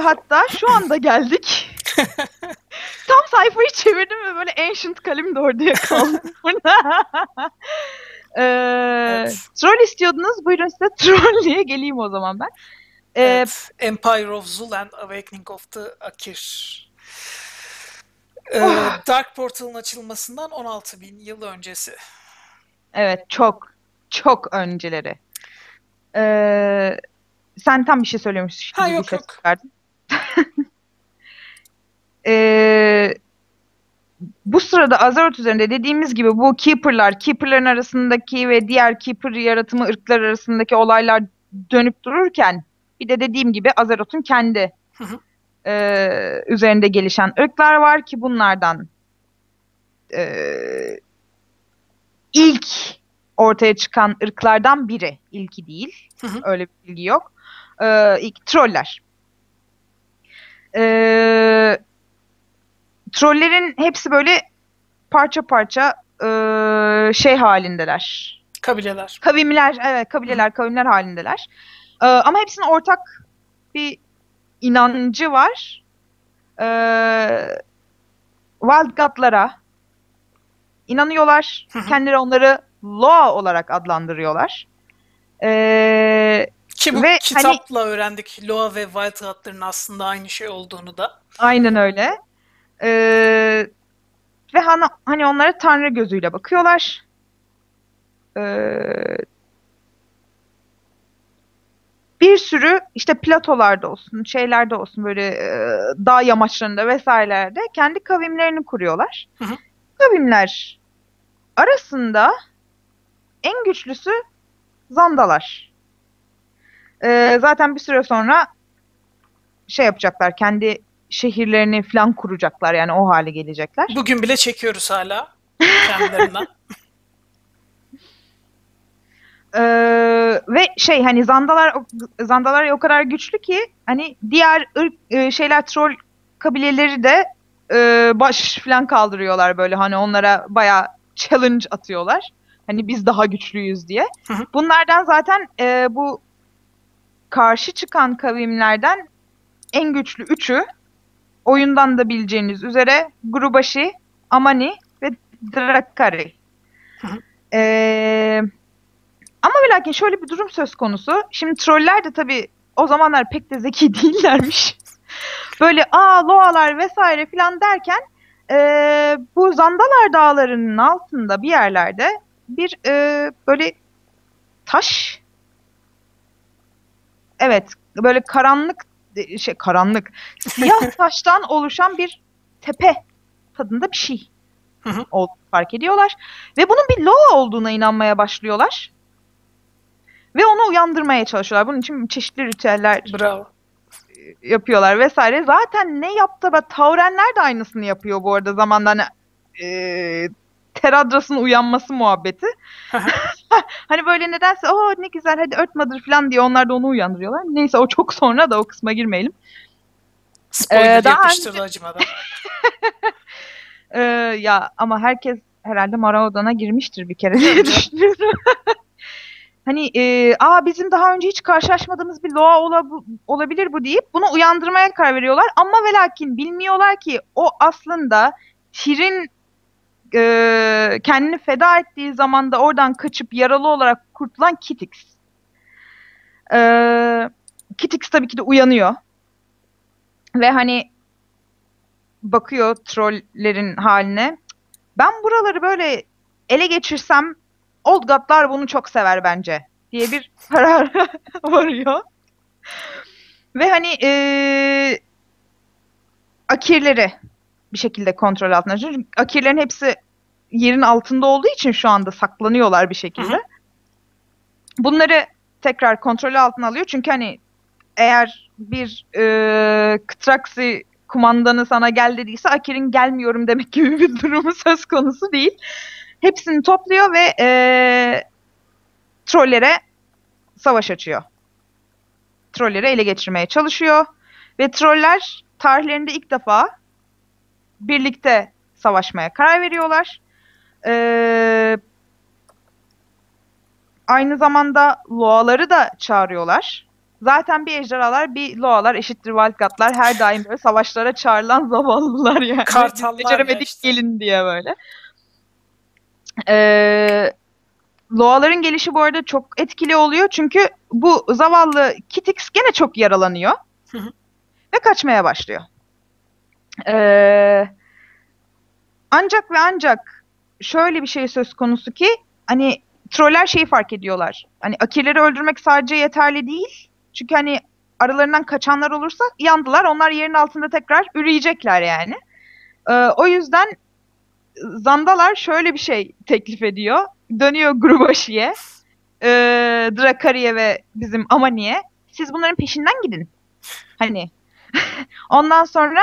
Hatta şu anda geldik. Tam sayfayı çevirdim ve böyle Ancient Kalim de orada kaldı. Evet. Troll istiyordunuz. Buyurun size troll diye geleyim o zaman ben. Evet. Empire of Zul and Awakening of the Akir. Dark Portal'ın açılmasından 16.000 yıl öncesi. Evet, çok önceleri. Sen tam bir şey söylüyormuşsun. Ha, yok. Bu sırada Azeroth üzerinde dediğimiz gibi bu Keeper'ların arasındaki ve diğer Keeper yaratımı ırklar arasındaki olaylar dönüp dururken bir de dediğim gibi Azeroth'un kendi üzerinde gelişen ırklar var ki bunlardan ilk ortaya çıkan ırklardan biri. İlki değil. Öyle bir bilgi yok. İlk troller. Trollerin hepsi böyle parça parça şey halindeler. Kabileler. Kavimler halindeler. Ama hepsinin ortak bir inancı var. Wild God'lara inanıyorlar. Kendileri onları Law olarak adlandırıyorlar. Ki bu kitapla öğrendik. Law ve Wild God'ların aslında aynı şey olduğunu da. Aynen öyle. Ve hani onlara tanrı gözüyle bakıyorlar. Bir sürü işte platolarda olsun, şeylerde olsun böyle dağ yamaçlarında vesairelerde kendi kavimlerini kuruyorlar. Kavimler arasında en güçlüsü Zandalar. Zaten bir süre sonra şey yapacaklar, kendi şehirlerini falan kuracaklar, yani o hale gelecekler. Bugün bile çekiyoruz hala kendilerinden. Ve şey, hani Zandalar o kadar güçlü ki hani diğer ırk, troll kabileleri de baş falan kaldırıyorlar böyle, hani onlara bayağı challenge atıyorlar. Hani biz daha güçlüyüz diye. Bunlardan zaten bu karşı çıkan kavimlerden en güçlü üçü, oyundan da bileceğiniz üzere, Grubashi, Amani ve Drakkari. Ama ve lakin şöyle bir durum söz konusu. Şimdi troller de tabii o zamanlar pek de zeki değillermiş. Böyle loalar vesaire filan derken bu Zandalar dağlarının altında bir yerlerde bir böyle taş, evet böyle siyah taştan oluşan bir tepe tadında bir şey fark ediyorlar. Ve bunun bir Law olduğuna inanmaya başlıyorlar. Ve onu uyandırmaya çalışıyorlar. Bunun için çeşitli ritüeller yapıyorlar vesaire. Zaten ne yaptı? Taurenler de aynısını yapıyor bu arada zamandan. Teradras'ın uyanması muhabbeti. Hani böyle nedense ne güzel hadi örtmadır falan diye onlar da onu uyandırıyorlar. Neyse o çok sonra, da o kısma girmeyelim. Spoiler yapıştırdı acımadan. Ya ama herkes herhalde Marauda'na girmiştir bir kere diye düşünüyorum. Hani bizim daha önce hiç karşılaşmadığımız bir Law olabilir bu deyip bunu uyandırmaya karar veriyorlar. Ama ve lakin bilmiyorlar ki o aslında Tyr'in kendini feda ettiği zaman da oradan kaçıp yaralı olarak kurtulan Kittix. Kittix tabii ki de uyanıyor. Ve hani bakıyor trollerin haline. Ben buraları böyle ele geçirsem Old God'lar bunu çok sever bence diye bir karar varıyor. Ve hani Akirleri bir şekilde kontrol altında. Çünkü Akirlerin hepsi yerin altında olduğu için şu anda saklanıyorlar bir şekilde. Bunları tekrar kontrol altına alıyor. Çünkü hani eğer bir Kıtraksi kumandanı sana gel dediyse Akir'in gelmiyorum demek gibi bir durumu söz konusu değil. Hepsini topluyor ve trollere savaş açıyor. Trolleri ele geçirmeye çalışıyor. Ve troller tarihlerinde ilk defa birlikte savaşmaya karar veriyorlar. Aynı zamanda Loa'ları da çağırıyorlar. Zaten bir ejderhalar, bir loalar, eşittir wildcatlar, her daim böyle savaşlara çağrılan zavallılar yani. Kartallar. Beceremedik işte. Gelin diye böyle. Loaların gelişi bu arada çok etkili oluyor çünkü bu zavallı Kittix gene çok yaralanıyor. Hı hı. Ve kaçmaya başlıyor. Ancak ve ancak şöyle bir şey söz konusu ki hani troller şeyi fark ediyorlar. Hani akirleri öldürmek sadece yeterli değil. Çünkü hani aralarından kaçanlar olursa yandılar. Onlar yerin altında tekrar üreyecekler yani. O yüzden Zandalar şöyle bir şey teklif ediyor. Dönüyor Grubashi'ye, Drakkari'ye ve bizim Amani'ye. Siz bunların peşinden gidin. Hani ondan sonra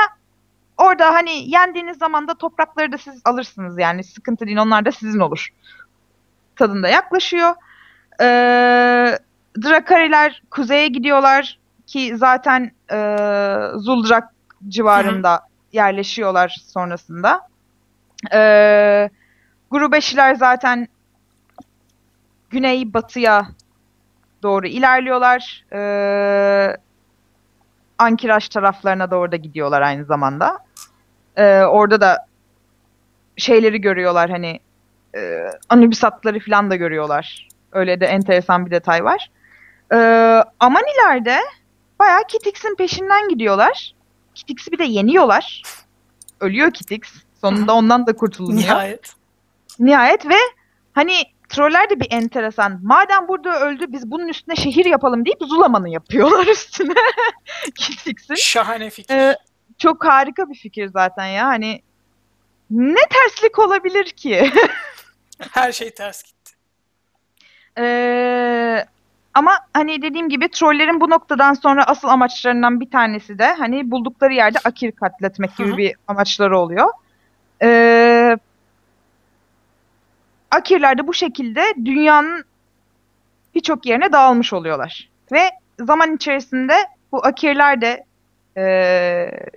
orada hani yendiğiniz zaman da toprakları da siz alırsınız yani. Sıkıntı değil, onlar da sizin olur. Tadında yaklaşıyor. Drakkariler kuzeye gidiyorlar ki zaten Zultrak civarında yerleşiyorlar sonrasında. Grubashi'ler zaten güney batıya doğru ilerliyorlar. Ankiraş taraflarına doğru da gidiyorlar aynı zamanda. Orada da şeyleri görüyorlar hani Anubisatları falan da görüyorlar. Öyle de enteresan bir detay var. Amaniler de bayağı Kittix'in peşinden gidiyorlar. Kittix'i bir de yeniyorlar. Ölüyor Kittix. Sonunda ondan da kurtuluyor. Nihayet ve hani troller de bir enteresan. Madem burada öldü, biz bunun üstüne şehir yapalım deyip Zulaman'ı yapıyorlar üstüne. Kittix'in. Şahane fikir. Çok harika bir fikir zaten ya. Hani ne terslik olabilir ki? Her şey ters gitti. Ama hani dediğim gibi trollerin bu noktadan sonra asıl amaçlarından bir tanesi de hani buldukları yerde akir katletmek gibi bir amaçları oluyor. Akirler de bu şekilde dünyanın birçok yerine dağılmış oluyorlar. Ve zaman içerisinde bu akirler de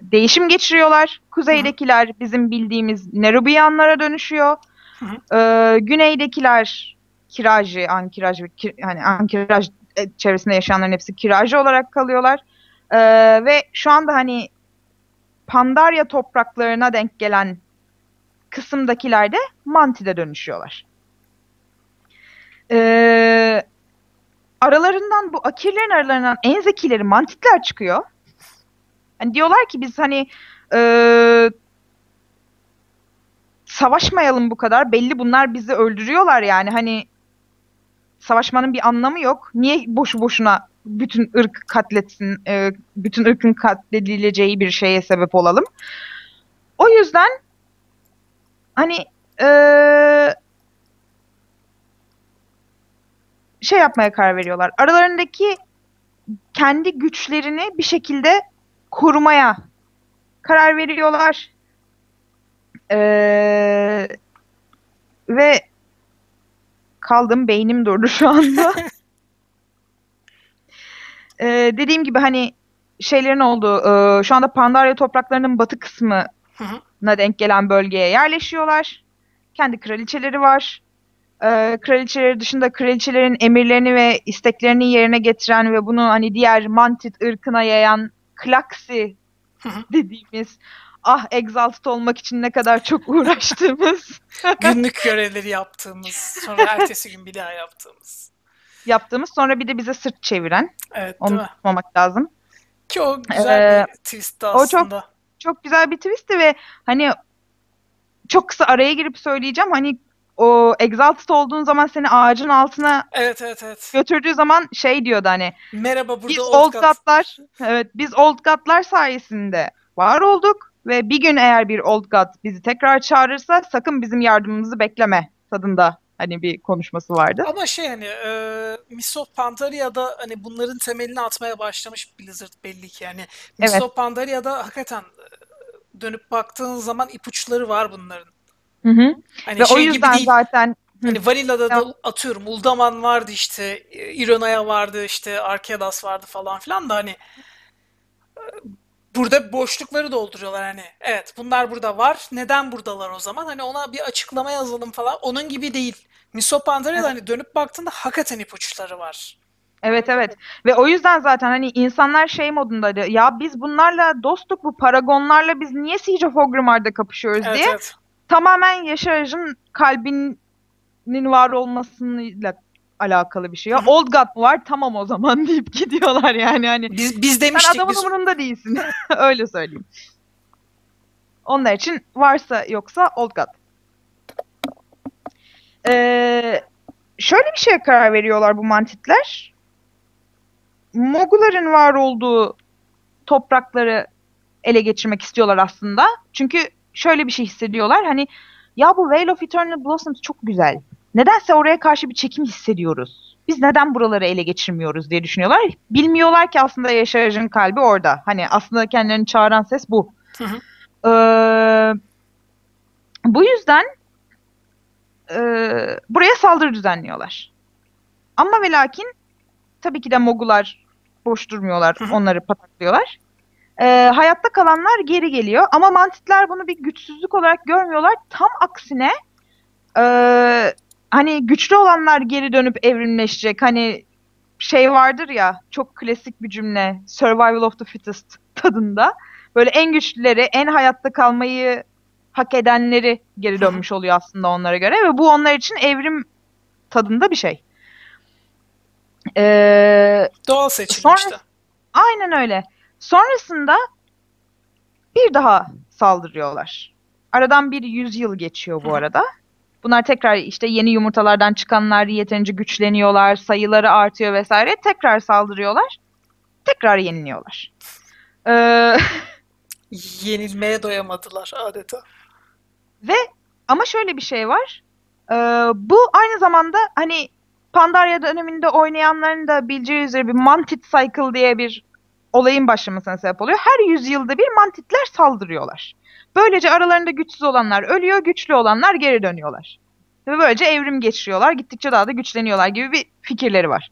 değişim geçiriyorlar. Kuzeydekiler bizim bildiğimiz Nerubiyanlara dönüşüyor. Güneydekiler kiracı, ankiraj çevresinde yaşayanların hepsi kiracı olarak kalıyorlar. Ve şu anda hani Pandaria topraklarına denk gelen kısımdakiler de Mantid'e dönüşüyorlar. Aralarından bu akirlerin aralarından en zekileri Mantidler çıkıyor. Yani diyorlar ki biz hani savaşmayalım bu kadar. Belli bunlar bizi öldürüyorlar yani. Hani savaşmanın bir anlamı yok. Niye boşu boşuna bütün ırk katletsin, bütün ırkın katledileceği bir şeye sebep olalım. O yüzden hani şey yapmaya karar veriyorlar. Aralarındaki kendi güçlerini bir şekilde korumaya karar veriyorlar. Ve kaldım, beynim durdu şu anda. Dediğim gibi hani şeylerin olduğu şu anda Pandaria topraklarının batı kısmına denk gelen bölgeye yerleşiyorlar. Kendi kraliçeleri var. Kraliçeleri dışında kraliçelerin emirlerini ve isteklerini yerine getiren ve bunu hani diğer Mantid ırkına yayan Klaksi dediğimiz exalted olmak için ne kadar çok uğraştığımız günlük görevleri yaptığımız, sonra ertesi gün bir daha yaptığımız, sonra bir de bize sırt çeviren, evet, onu tutmamak lazım. Ki o güzel bir twist aslında. O çok güzel bir twistti ve hani çok kısa araya girip söyleyeceğim, hani o exalted olduğun zaman seni ağacın altına götürdüğü zaman şey diyordu hani. Merhaba, burada biz Old God'lar. Evet, biz Old God'lar sayesinde var olduk ve bir gün eğer bir Old God bizi tekrar çağırırsa sakın bizim yardımımızı bekleme tadında hani bir konuşması vardı. Ama şey hani Mists of Pandaria'da hani bunların temelini atmaya başlamış Blizzard belli ki yani. Mists of Pandaria'da hakikaten dönüp baktığın zaman ipuçları var bunların. Hani ve şey o yüzden gibi zaten hani Vanilla'da da atıyorum Uldaman vardı işte, Ironaya vardı işte, Arkedas vardı falan filan da hani burada boşlukları dolduruyorlar hani. Evet, bunlar burada var. Neden buradalar o zaman? Hani ona bir açıklama yazalım falan. Onun gibi değil. Mists of Pandaria'da hani dönüp baktığında hakikaten ipuçları var. Evet. Ve o yüzden zaten hani insanlar şey modundaydı. Ya biz bunlarla dostluk, bu paragonlarla biz niye Siege of Ogrimar'da kapışıyoruz diye. Evet. Tamamen Yaşar'ın kalbinin var olmasıyla alakalı bir şey. Ya Old God mu var? Tamam o zaman deyip gidiyorlar yani. Hani biz demiştik. Sen adamın umurunda değilsin. Öyle söyleyeyim. Onlar için varsa yoksa Old God. Şöyle bir şeye karar veriyorlar bu mantitler. Mogulların var olduğu toprakları ele geçirmek istiyorlar aslında. Çünkü şöyle bir şey hissediyorlar. Hani ya bu Veil of Eternal Blossoms çok güzel. Nedense oraya karşı bir çekim hissediyoruz. Biz neden buraları ele geçirmiyoruz diye düşünüyorlar. Bilmiyorlar ki aslında Yaşar'ın kalbi orada. Hani aslında kendilerini çağıran ses bu. Bu yüzden buraya saldırı düzenliyorlar. Ama ve lakin tabii ki de Mogullar boş durmuyorlar. Onları pataklıyorlar. Hayatta kalanlar geri geliyor. Ama mantitler bunu bir güçsüzlük olarak görmüyorlar. Tam aksine hani güçlü olanlar geri dönüp evrimleşecek. Hani şey vardır ya, çok klasik bir cümle. Survival of the fittest tadında. Böyle en güçlüleri, en hayatta kalmayı hak edenleri geri dönmüş oluyor aslında onlara göre. Ve bu onlar için evrim tadında bir şey. Doğal seçim işte. Aynen öyle. Sonrasında bir daha saldırıyorlar. Aradan bir 100 yıl geçiyor bu arada. Bunlar tekrar işte yeni yumurtalardan çıkanlar yeterince güçleniyorlar, sayıları artıyor vesaire. Tekrar saldırıyorlar. Tekrar yeniliyorlar. Yenilmeye doyamadılar adeta. Ve ama şöyle bir şey var. Bu aynı zamanda hani Pandaria döneminde oynayanların da bileceği üzere bir Mantid Cycle diye bir olayın başlamasına sebep oluyor. Her 100 yılda bir Mantidler saldırıyorlar. Böylece aralarında güçsüz olanlar ölüyor, güçlü olanlar geri dönüyorlar. Ve böylece evrim geçiriyorlar. Gittikçe daha da güçleniyorlar gibi bir fikirleri var.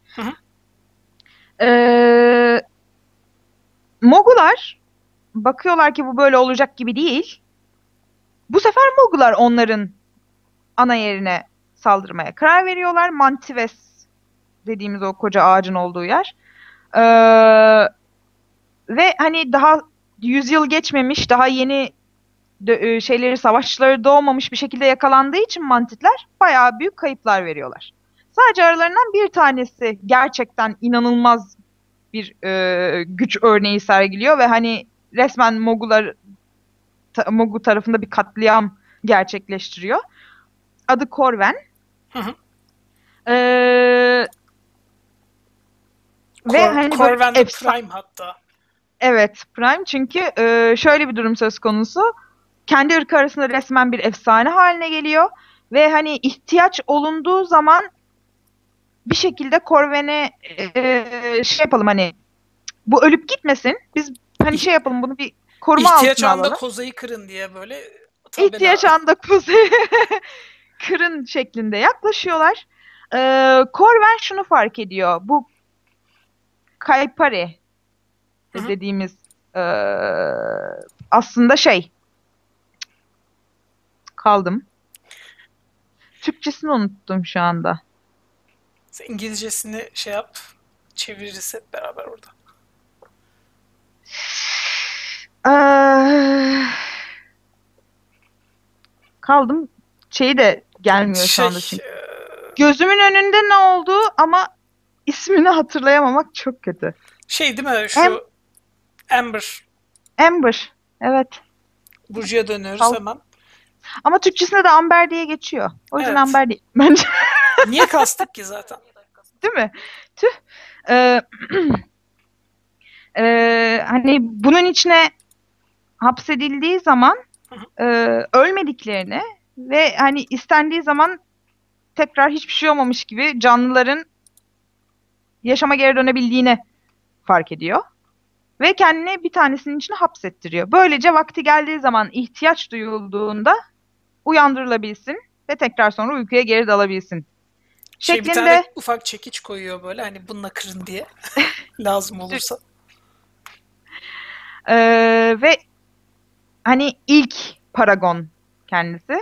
Mogullar bakıyorlar ki bu böyle olacak gibi değil. Bu sefer Mogullar onların ana yerine saldırmaya karar veriyorlar. Mantives dediğimiz o koca ağacın olduğu yer. Ve hani daha 100 yıl geçmemiş, daha yeni savaşçıları doğmamış bir şekilde yakalandığı için mantitler bayağı büyük kayıplar veriyorlar. Sadece aralarından bir tanesi gerçekten inanılmaz bir güç örneği sergiliyor ve hani resmen Mogul tarafında bir katliam gerçekleştiriyor. Adı Korven. Ve hani Korven Prime hatta. Evet, Prime, çünkü şöyle bir durum söz konusu. Kendi ırkı arasında resmen bir efsane haline geliyor ve hani ihtiyaç olunduğu zaman bir şekilde Korven'e şey yapalım, hani bu ölüp gitmesin. Biz hani şey yapalım, bunu bir koruma altına alalım. İhtiyaç anda kozayı kırın diye böyle. İhtiyaç anda kozayı kırın şeklinde yaklaşıyorlar. Korven şunu fark ediyor. Bu Kaypari dediğimiz aslında şey, kaldım. Türkçesini unuttum şu anda. İngilizcesini şey yap, çeviririz hep beraber orada. Kaldım. Şeyi de gelmiyor şu anda çünkü. Gözümün önünde ne oldu ama ismini hatırlayamamak çok kötü. Şey değil mi? Şu Amber. Amber. Evet. Burcu'ya dönüyoruz hemen. Ama Türkçesinde de Amber diye geçiyor. O yüzden evet. Amber değil. Bence. Niye kastık ki zaten? Değil mi? Tüh. Hani bunun içine hapsedildiği zaman ölmediklerini ve hani istendiği zaman tekrar hiçbir şey olmamış gibi canlıların yaşama geri dönebildiğini fark ediyor. Ve kendini bir tanesinin içine hapsettiriyor. Böylece vakti geldiği zaman, ihtiyaç duyulduğunda uyandırılabilsin ve tekrar sonra uykuya geri dalabilsin. Şeklinde... Bir tane ufak çekiç koyuyor böyle, hani bununla kırın diye lazım olursa. Ve hani ilk paragon kendisi.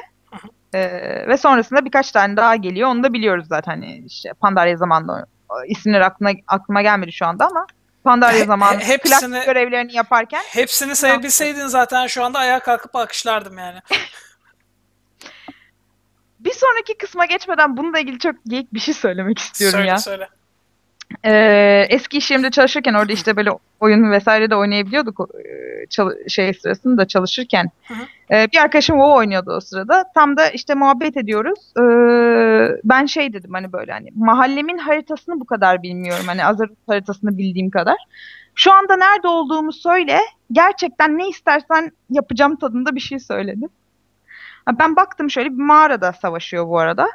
Ve sonrasında birkaç tane daha geliyor. Onu da biliyoruz zaten. Hani işte Pandaria zamanında isimler aklıma gelmedi şu anda ama Pandaria zamanı klasik görevlerini yaparken hepsini sayabilseydin zaten şu anda ayağa kalkıp alkışlardım yani. Bir sonraki kısma geçmeden bununla ilgili çok geyik bir şey söylemek istiyorum ya. Söyle. Eski iş yerimde çalışırken orada işte böyle oyun vesaire de oynayabiliyorduk sırasında çalışırken. Bir arkadaşım WoW oynuyordu o sırada. Tam da işte muhabbet ediyoruz. Ben şey dedim hani böyle hani mahallemin haritasını bu kadar bilmiyorum. Hani Azeroth haritasını bildiğim kadar. Şu anda nerede olduğumu söyle. Gerçekten ne istersen yapacağım tadında bir şey söyledim. Ben baktım şöyle bir mağarada savaşıyor bu arada.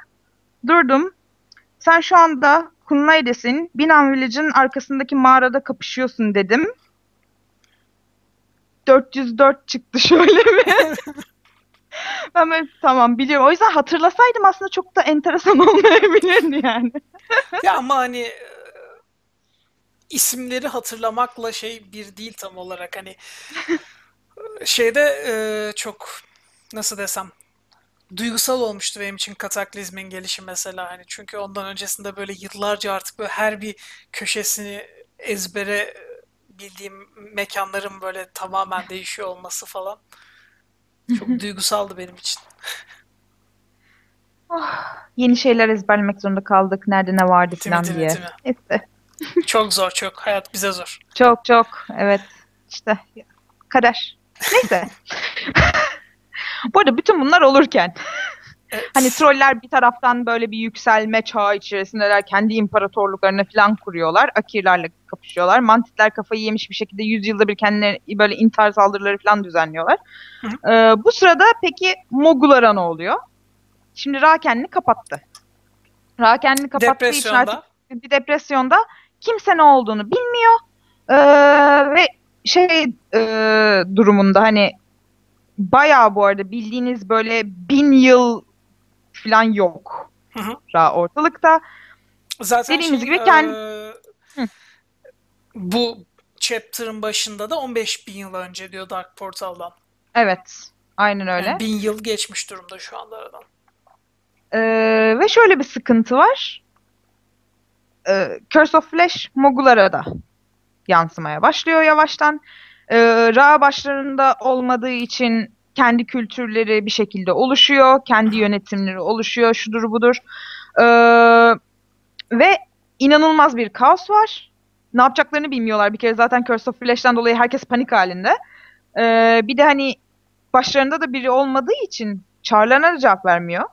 Durdum. Sen şu anda Kunlai'desin. Binan Village'in arkasındaki mağarada kapışıyorsun dedim. 404 çıktı şöyle mi? Ben böyle tamam biliyorum. O yüzden hatırlasaydım aslında çok da enteresan olmayabilirdi yani. Ya ama hani isimleri hatırlamakla şey bir değil tam olarak hani şeyde çok nasıl desem duygusal olmuştu benim için Kataklizm'in gelişi mesela hani çünkü ondan öncesinde böyle yıllarca artık böyle her bir köşesini ezbere bildiğim mekanların böyle tamamen değişiyor olması falan çok duygusaldı benim için. Oh, yeni şeyler ezberlemek zorunda kaldık. Nerede ne vardı falan diye. Değil mi? Çok zor çok. Hayat bize zor. Çok çok. Evet. İşte kader. Neyse. Bu arada bütün bunlar olurken hani troller bir taraftan böyle bir yükselme çağı içerisindeler. Kendi imparatorluklarını falan kuruyorlar. Akirlerle kapışıyorlar. Mantidler kafayı yemiş bir şekilde 100 yılda bir kendilerine böyle intihar saldırıları falan düzenliyorlar. Bu sırada peki Mogulara ne oluyor? Şimdi Ra kendini kapattı. Ra kendini kapattığı için artık bir depresyonda kimse ne olduğunu bilmiyor. Ve durumunda hani bayağı bu arada bildiğiniz böyle 1000 yıl falan yok. Ra ortalıkta. Zaten dediğimiz gibi kendi... bu chapter'ın başında da 15.000 yıl önce diyor Dark Portal'dan. Evet. Aynen öyle. Yani 1000 yıl geçmiş durumda şu anda aradan. Ve şöyle bir sıkıntı var. Curse of Flesh Mogulara da yansımaya başlıyor yavaştan. Ra başlarında olmadığı için kendi kültürleri bir şekilde oluşuyor. Kendi yönetimleri oluşuyor. Şudur budur. Ve inanılmaz bir kaos var. Ne yapacaklarını bilmiyorlar. Bir kere zaten Curse of Flash'ten dolayı herkes panik halinde. Bir de hani başlarında da biri olmadığı için çağrılarına da cevap vermiyor.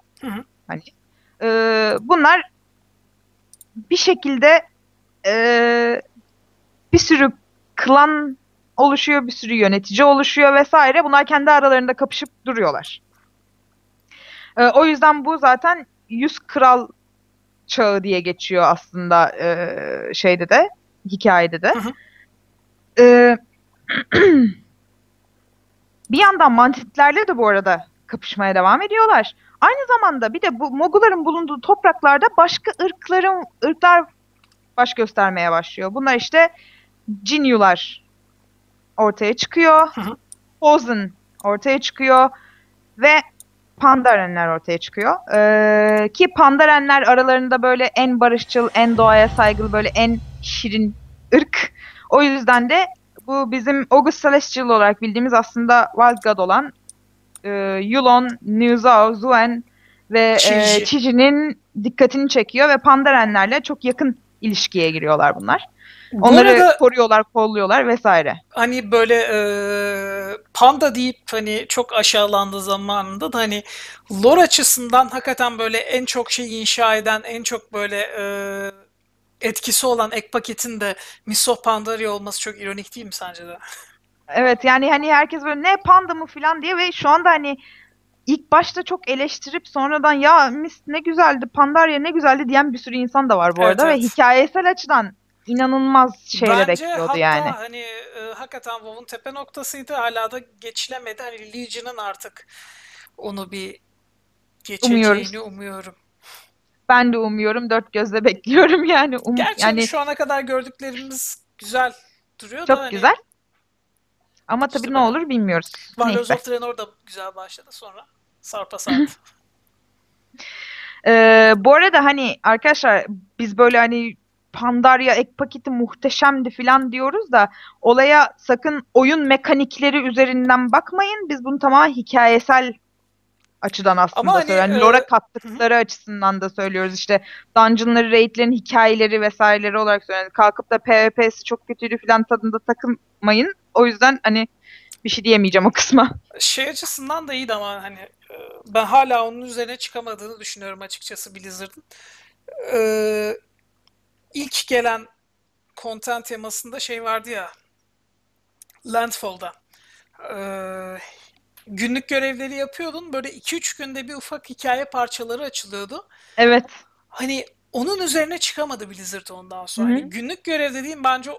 Hani, bunlar bir şekilde bir sürü klan oluşuyor, bir sürü yönetici oluşuyor vesaire. Bunlar kendi aralarında kapışıp duruyorlar. O yüzden bu zaten 100 kral çağı diye geçiyor aslında şeyde de, hikayede de. Bir yandan mantitlerle de bu arada kapışmaya devam ediyorlar. Aynı zamanda bir de bu Moguların bulunduğu topraklarda başka ırklar baş göstermeye başlıyor. Bunlar işte Cinyular ortaya çıkıyor. Ozan ortaya çıkıyor. Ve Pandarenler ortaya çıkıyor. Ki Pandarenler aralarında böyle en barışçıl, en doğaya saygılı, böyle en şirin ırk. O yüzden de bu bizim August Celestial olarak bildiğimiz aslında Wild God olan Yulon, Nuzao, Zuen ve Chiji'nin dikkatini çekiyor ve Pandarenlerle çok yakın ilişkiye giriyorlar bunlar. Onları arada, koruyorlar, kolluyorlar vesaire. Hani böyle panda deyip hani çok aşağılandığı zamanında da hani lore açısından hakikaten böyle en çok şey inşa eden, en çok böyle etkisi olan ek paketin de Mists of Pandaria olması çok ironik değil mi sence de? Evet yani hani herkes böyle ne panda mı falan diye ve şu anda hani ilk başta çok eleştirip sonradan ya Mist ne güzeldi, Pandaria ne güzeldi diyen bir sürü insan da var bu arada ve hikayesel açıdan inanılmaz şeyler ekliyordu yani. Bence hatta hani hakikaten WoW'un tepe noktasıydı. Hala da geçilemedi. Hani Legion'ın artık onu bir geçeceğini umuyorum. Ben de umuyorum. Dört gözle bekliyorum yani. Gerçi yani, şu ana kadar gördüklerimiz güzel duruyor da. Çok hani, güzel. Ama işte tabii ne olur bilmiyoruz. Warlords of Draenor da güzel başladı sonra. Sarpa sardı. Bu arada hani arkadaşlar biz böyle hani Pandaria ek paketi muhteşemdi filan diyoruz da olaya sakın oyun mekanikleri üzerinden bakmayın. Biz bunu tamamen hikayesel açıdan aslında hani, söylüyoruz. Yani lore kattıkları açısından da söylüyoruz. İşte dungeonları, raidlerin hikayeleri vesaireleri olarak söylüyoruz. Kalkıp da PvP'si çok kötüydü filan tadında takılmayın. O yüzden hani bir şey diyemeyeceğim o kısma. Şey açısından da iyiydi ama hani ben hala onun üzerine çıkamadığını düşünüyorum açıkçası Blizzard'ın. İlk gelen content temasında şey vardı ya, Landfall'da. Günlük görevleri yapıyordun, böyle 2-3 günde bir ufak hikaye parçaları açılıyordu. Evet. Hani onun üzerine çıkamadı Blizzard ondan sonra. Hani günlük görev dediğim bence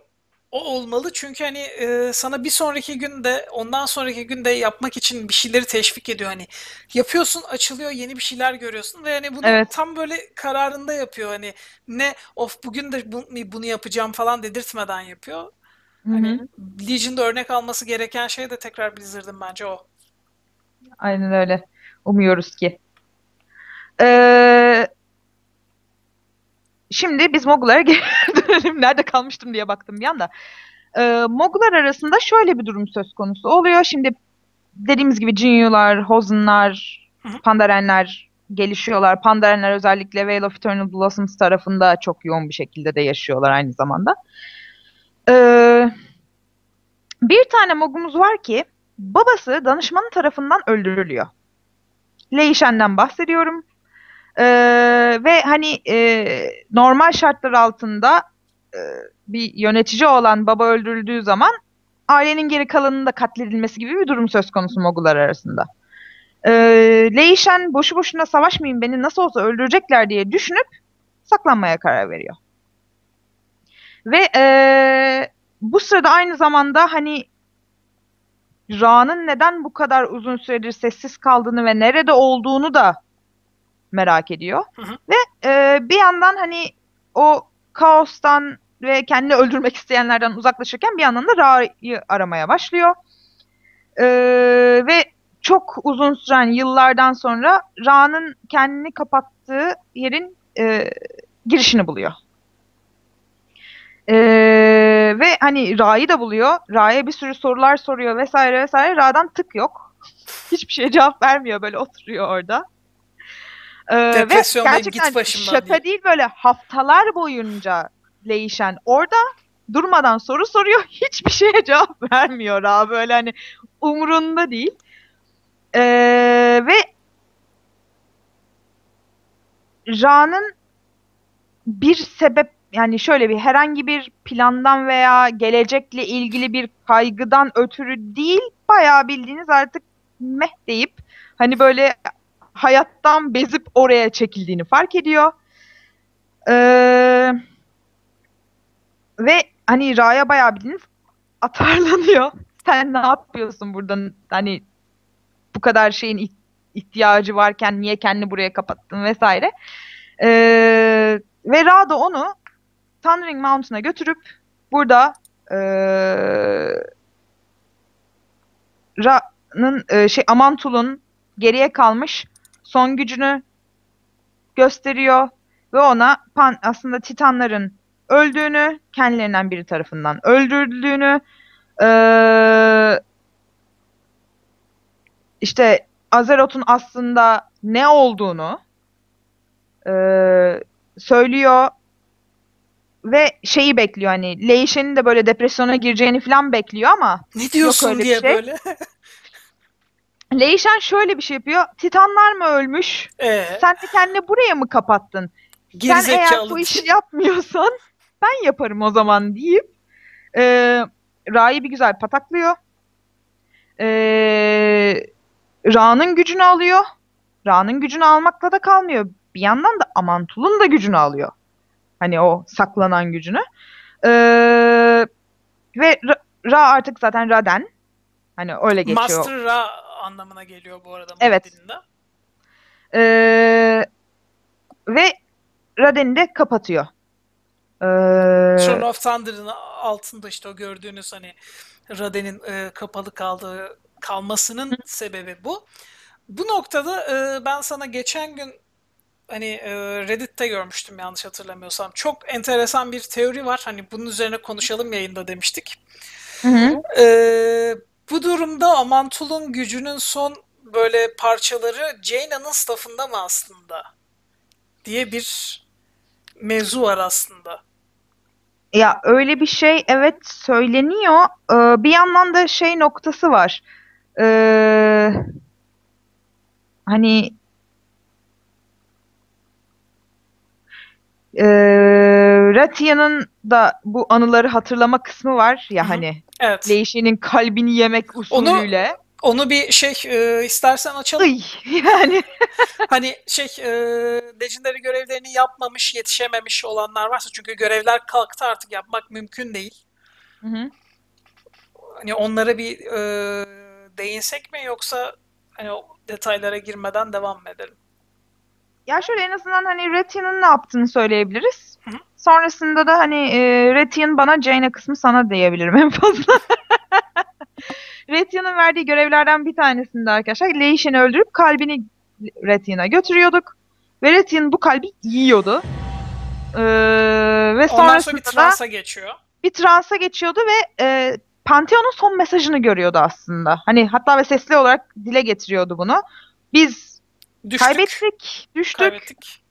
o olmalı. Çünkü hani sana bir sonraki günde, ondan sonraki günde yapmak için bir şeyleri teşvik ediyor. Hani yapıyorsun, açılıyor, yeni bir şeyler görüyorsun ve hani bunu tam böyle kararında yapıyor. Hani ne of bugün de bunu yapacağım falan dedirtmeden yapıyor. Hani Legion'da örnek alması gereken şey de tekrar Blizzard'ın bence o. Aynen öyle. Umuyoruz ki. Şimdi biz Moğollara geri dönelim. Nerede kalmıştım diye baktım bir anda. Moğollar arasında şöyle bir durum söz konusu oluyor. Şimdi dediğimiz gibi Cinyular, Hozunlar, Pandaren gelişiyorlar. Pandaren özellikle Veil of Eternal Blossoms tarafında çok yoğun bir şekilde de yaşıyorlar aynı zamanda. Bir tane Moğolumuz var ki babası danışmanı tarafından öldürülüyor. Lei Shen'den bahsediyorum. Ve hani normal şartlar altında bir yönetici olan baba öldürüldüğü zaman ailenin geri kalanının da katledilmesi gibi bir durum söz konusu Moğollar arasında. Lei Shen boşu boşuna savaşmayayım, beni nasıl olsa öldürecekler diye düşünüp saklanmaya karar veriyor. Ve bu sırada aynı zamanda hani Ra'nın neden bu kadar uzun süredir sessiz kaldığını ve nerede olduğunu da merak ediyor. Ve bir yandan hani o kaostan ve kendini öldürmek isteyenlerden uzaklaşırken bir yandan da Ra'yı aramaya başlıyor. Ve çok uzun süren yıllardan sonra Ra'nın kendini kapattığı yerin girişini buluyor. Ve hani Ra'yı da buluyor. Ra'ya bir sürü sorular soruyor vesaire vesaire. Ra'dan tık yok. Hiçbir şeye cevap vermiyor. Böyle oturuyor orada. Ve gerçekten şaka değil, böyle haftalar boyunca Lei Shen orada durmadan soru soruyor. Hiçbir şeye cevap vermiyor Ra. Böyle hani umurunda değil. Ve Ra'nın bir sebep, yani şöyle bir herhangi bir plandan veya gelecekle ilgili bir kaygıdan ötürü değil, bayağı bildiğiniz artık meh deyip hani böyle hayattan bezip oraya çekildiğini fark ediyor. Ve hani Ra'ya bayağı bildiğiniz atarlanıyor. Sen ne yapıyorsun buradan? Hani bu kadar şeyin ihtiyacı varken niye kendini buraya kapattın vesaire. Ve Ra da onu Thundering Mountain'a götürüp burada Ra'nın Amantul'un geriye kalmış son gücünü gösteriyor ve ona aslında Titanların öldüğünü, kendilerinden biri tarafından öldürüldüğünü, işte Azeroth'un aslında ne olduğunu söylüyor ve şeyi bekliyor, hani Lei Shen'in de böyle depresyona gireceğini falan bekliyor ama ne diyorsun diye şey. Böyle Lei Shen şöyle bir şey yapıyor. Titanlar mı ölmüş? Sen de kendini buraya mı kapattın? Sen eğer bu işi yapmıyorsan ben yaparım o zaman deyip Ra'yı bir güzel pataklıyor. Ra'nın gücünü alıyor. Ra'nın gücünü almakla da kalmıyor. Bir yandan da Amantul'un da gücünü alıyor. Hani o saklanan gücünü. Ve Ra artık zaten Raden. Hani öyle geçiyor. Master Ra anlamına geliyor bu arada. Evet. Ve Raden'i de kapatıyor. Throne of Thunder'ın altında işte o gördüğünüz hani Raden'in kapalı kalmasının sebebi bu. Bu noktada ben sana geçen gün hani Reddit'te görmüştüm yanlış hatırlamıyorsam. Çok enteresan bir teori var. Hani bunun üzerine konuşalım yayında demiştik. Hı hı. Bu durumda Amantul'un gücünün son böyle parçaları Jaina'nın staffında mı aslında? Diye bir mevzu var aslında. Ya öyle bir şey evet söyleniyor. Bir yandan da şey noktası var. Hani Retian'ın da bu anıları hatırlama kısmı var ya. Hı-hı. Hani evet. Lei Shen'in kalbini yemek usulüyle. Onu bir şey istersen açalım. Iy, yani hani şey Legendary görevlerini yapmamış, yetişememiş olanlar varsa çünkü görevler kalktı artık yapmak mümkün değil. Hı-hı. Hani onlara bir değinsek mi yoksa hani o detaylara girmeden devam mı edelim? Ya şöyle en azından hani Retian'ın ne yaptığını söyleyebiliriz. Hı-hı. Sonrasında da hani Retian bana Jaina kısmı sana diyebilirim en fazla. Retian'ın verdiği görevlerden bir tanesinde arkadaşlar Lei Shen'i öldürüp kalbini Retian'a götürüyorduk. Ve Retian bu kalbi yiyordu. Ve sonrasında bir transa geçiyor. Bir transa geçiyordu ve Pantheon'un son mesajını görüyordu aslında. Hani hatta ve sesli olarak dile getiriyordu bunu. Biz düştük. Kaybettik.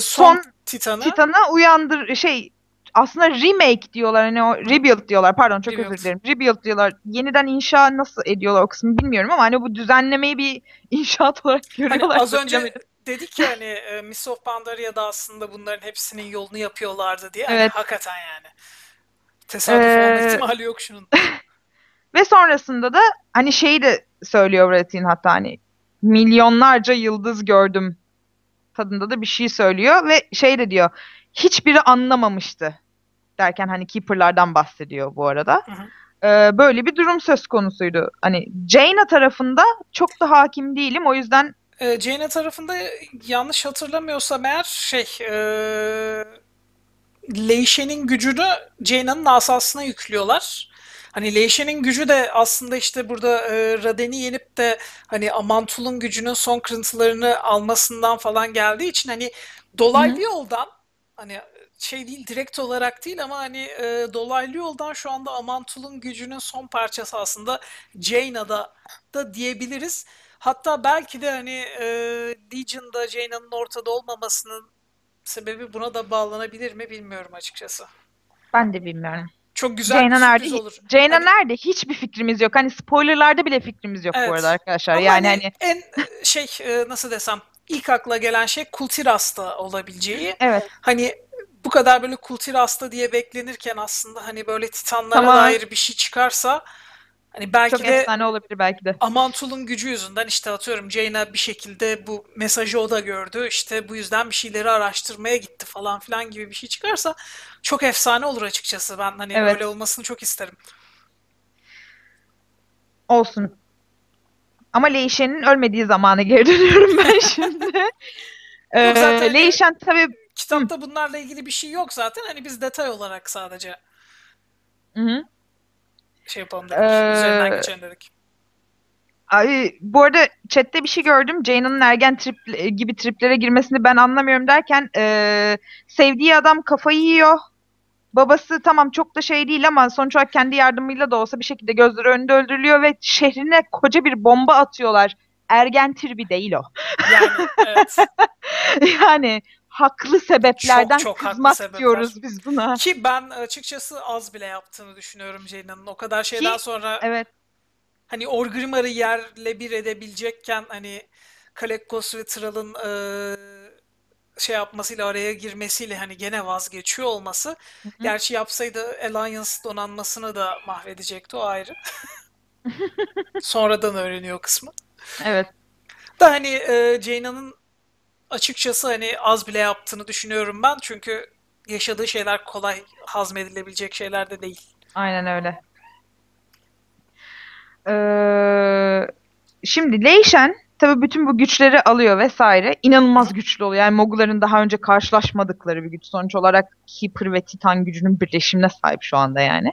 Son Titan'ı uyandır şey aslında remake diyorlar hani o rebuild diyorlar pardon çok özür dilerim rebuild diyorlar yeniden inşa nasıl ediyorlar o kısmı bilmiyorum ama hani bu düzenlemeyi bir inşaat olarak görüyorlar. Hani az önce dedik ya hani Mists of Pandaria'da aslında bunların hepsinin yolunu yapıyorlardı diye evet. Hani hakikaten yani tesadüf olma ihtimali yok şunun. Ve sonrasında da hani şeyi de söylüyor Retian hatta hani milyonlarca yıldız gördüm tadında da bir şey söylüyor ve şey de diyor hiçbiri anlamamıştı derken hani Keeper'lardan bahsediyor bu arada. Hı hı. Böyle bir durum söz konusuydu. Hani Jaina tarafında çok da hakim değilim o yüzden. Jaina tarafında yanlış hatırlamıyorsam eğer şey Lei Shen'in gücünü Jaina'nın asasına yüklüyorlar. Hani Lei Shen'in gücü de aslında işte burada Raden'i yenip de hani Amantul'un gücünün son kırıntılarını almasından falan geldiği için hani dolaylı hı hı. yoldan hani şey değil direkt olarak değil ama hani dolaylı yoldan şu anda Amantul'un gücünün son parçası aslında Jaina'da da diyebiliriz. Hatta belki de hani Legion'da Jaina'nın ortada olmamasının sebebi buna da bağlanabilir mi bilmiyorum açıkçası. Ben de bilmiyorum. Çok güzel Jaina bir sürpriz nerede, olur. Jaina hani, nerede? Hiçbir fikrimiz yok. Hani spoilerlarda bile fikrimiz yok evet. Bu arada arkadaşlar. Ama yani hani en şey nasıl desem ilk akla gelen şey Kultiras'ta olabileceği. Evet. Hani bu kadar böyle Kultiras'ta diye beklenirken aslında hani böyle Titanlara tamam. dair bir şey çıkarsa hani belki çok de efsane olabilir belki de. Amantul'un gücü yüzünden işte atıyorum Jaina bir şekilde bu mesajı o da gördü. İşte bu yüzden bir şeyleri araştırmaya gitti falan filan gibi bir şey çıkarsa çok efsane olur açıkçası. Ben hani evet. Öyle olmasını çok isterim. Olsun. Ama Lei Shen'in ölmediği zamana geri dönüyorum ben şimdi. Lei Shen tabii kitapta bunlarla ilgili bir şey yok zaten. Hani biz detay olarak sadece hı-hı. şey yapalım dedik. Üzerinden geçelim dedik. Ay, bu arada chatte bir şey gördüm. Jaina'nın ergen gibi triplere girmesini ben anlamıyorum derken sevdiği adam kafayı yiyor. Babası tamam çok da şey değil ama sonuç olarak kendi yardımıyla da olsa bir şekilde gözleri önünde öldürülüyor ve şehrine koca bir bomba atıyorlar. Ergen tribi değil o. Yani evet. Yani haklı sebeplerden çok kızmak sebepler. Diyoruz biz buna. Ki ben açıkçası az bile yaptığını düşünüyorum Jaina'nın. O kadar şeyden ki, sonra evet. Hani Orgrimmar'ı yerle bir edebilecekken hani Kalekos ve Trall'ın şey yapmasıyla araya girmesiyle hani gene vazgeçiyor olması. Hı hı. Gerçi yapsaydı Alliance donanmasını da mahvedecekti o ayrı. Sonradan öğreniyor kısmı. Evet. Da hani Jaina'nın açıkçası hani az bile yaptığını düşünüyorum ben. Çünkü yaşadığı şeyler kolay hazmedilebilecek şeyler de değil. Aynen öyle. Şimdi Lei Shen tabii bütün bu güçleri alıyor vesaire. İnanılmaz güçlü oluyor. Yani Mogul'ların daha önce karşılaşmadıkları bir güç. Sonuç olarak Keeper ve Titan gücünün birleşimine sahip şu anda yani.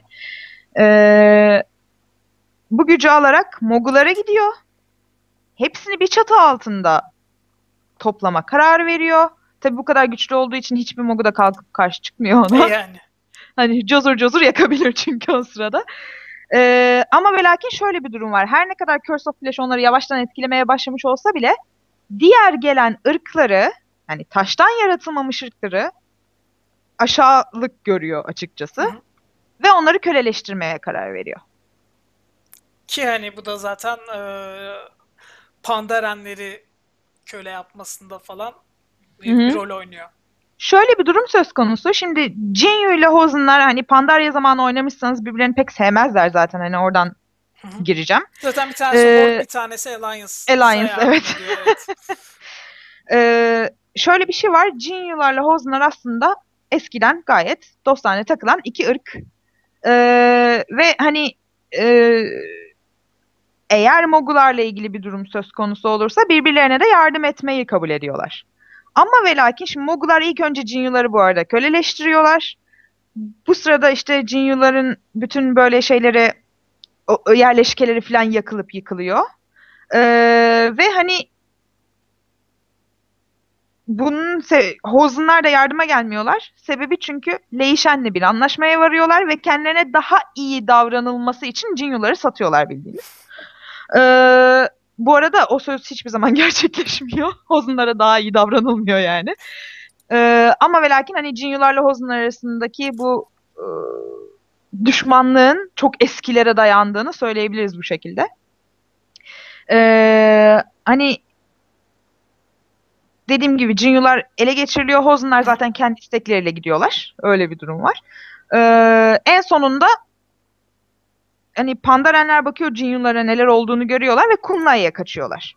Bu gücü alarak Mogul'lara gidiyor. Hepsini bir çatı altında toplama kararı veriyor. Tabii bu kadar güçlü olduğu için hiçbir mogu da kalkıp karşı çıkmıyor ona. Yani. Hani cozur yakabilir çünkü o sırada. Ama ve lakin şöyle bir durum var. Her ne kadar Curse of Flesh onları yavaştan etkilemeye başlamış olsa bile diğer gelen ırkları, hani taştan yaratılmamış ırkları aşağılık görüyor açıkçası. Hı. Ve onları köleleştirmeye karar veriyor. Ki hani bu da zaten Pandarenleri köle yapmasında falan büyük bir rol oynuyor. Şöyle bir durum söz konusu. Şimdi Cinyu ile Hosen'lar hani Pandaria zamanı oynamışsanız birbirlerini pek sevmezler zaten. Hani oradan gireceğim. Zaten bir tanesi bir tanesi Alliance evet. Evet. Şöyle bir şey var. Cinyularla Hosen'lar aslında eskiden gayet dostane takılan iki ırk. Ve hani eğer Mogularla ilgili bir durum söz konusu olursa birbirlerine de yardım etmeyi kabul ediyorlar. Ama ve lakin şimdi Mogular ilk önce Cinyuları bu arada köleleştiriyorlar. Bu sırada işte Cinyuların bütün böyle şeyleri, o yerleşkeleri falan yakılıp yıkılıyor. Ve hani bunun Hosen'lar da yardıma gelmiyorlar. Sebebi çünkü Lei Shen'le bir anlaşmaya varıyorlar ve kendilerine daha iyi davranılması için Cinyuları satıyorlar bildiğiniz. Bu arada o söz hiçbir zaman gerçekleşmiyor. Hosen'lara daha iyi davranılmıyor yani. Ama ve lakin hani Cinyularla Hosen'lar arasındaki bu düşmanlığın çok eskilere dayandığını söyleyebiliriz bu şekilde. Hani dediğim gibi Cinyular ele geçiriliyor. Hosen'lar zaten kendi istekleriyle gidiyorlar. Öyle bir durum var. En sonunda hani Pandarenler bakıyor Cinyulara neler olduğunu görüyorlar ve Kunlai'ye kaçıyorlar.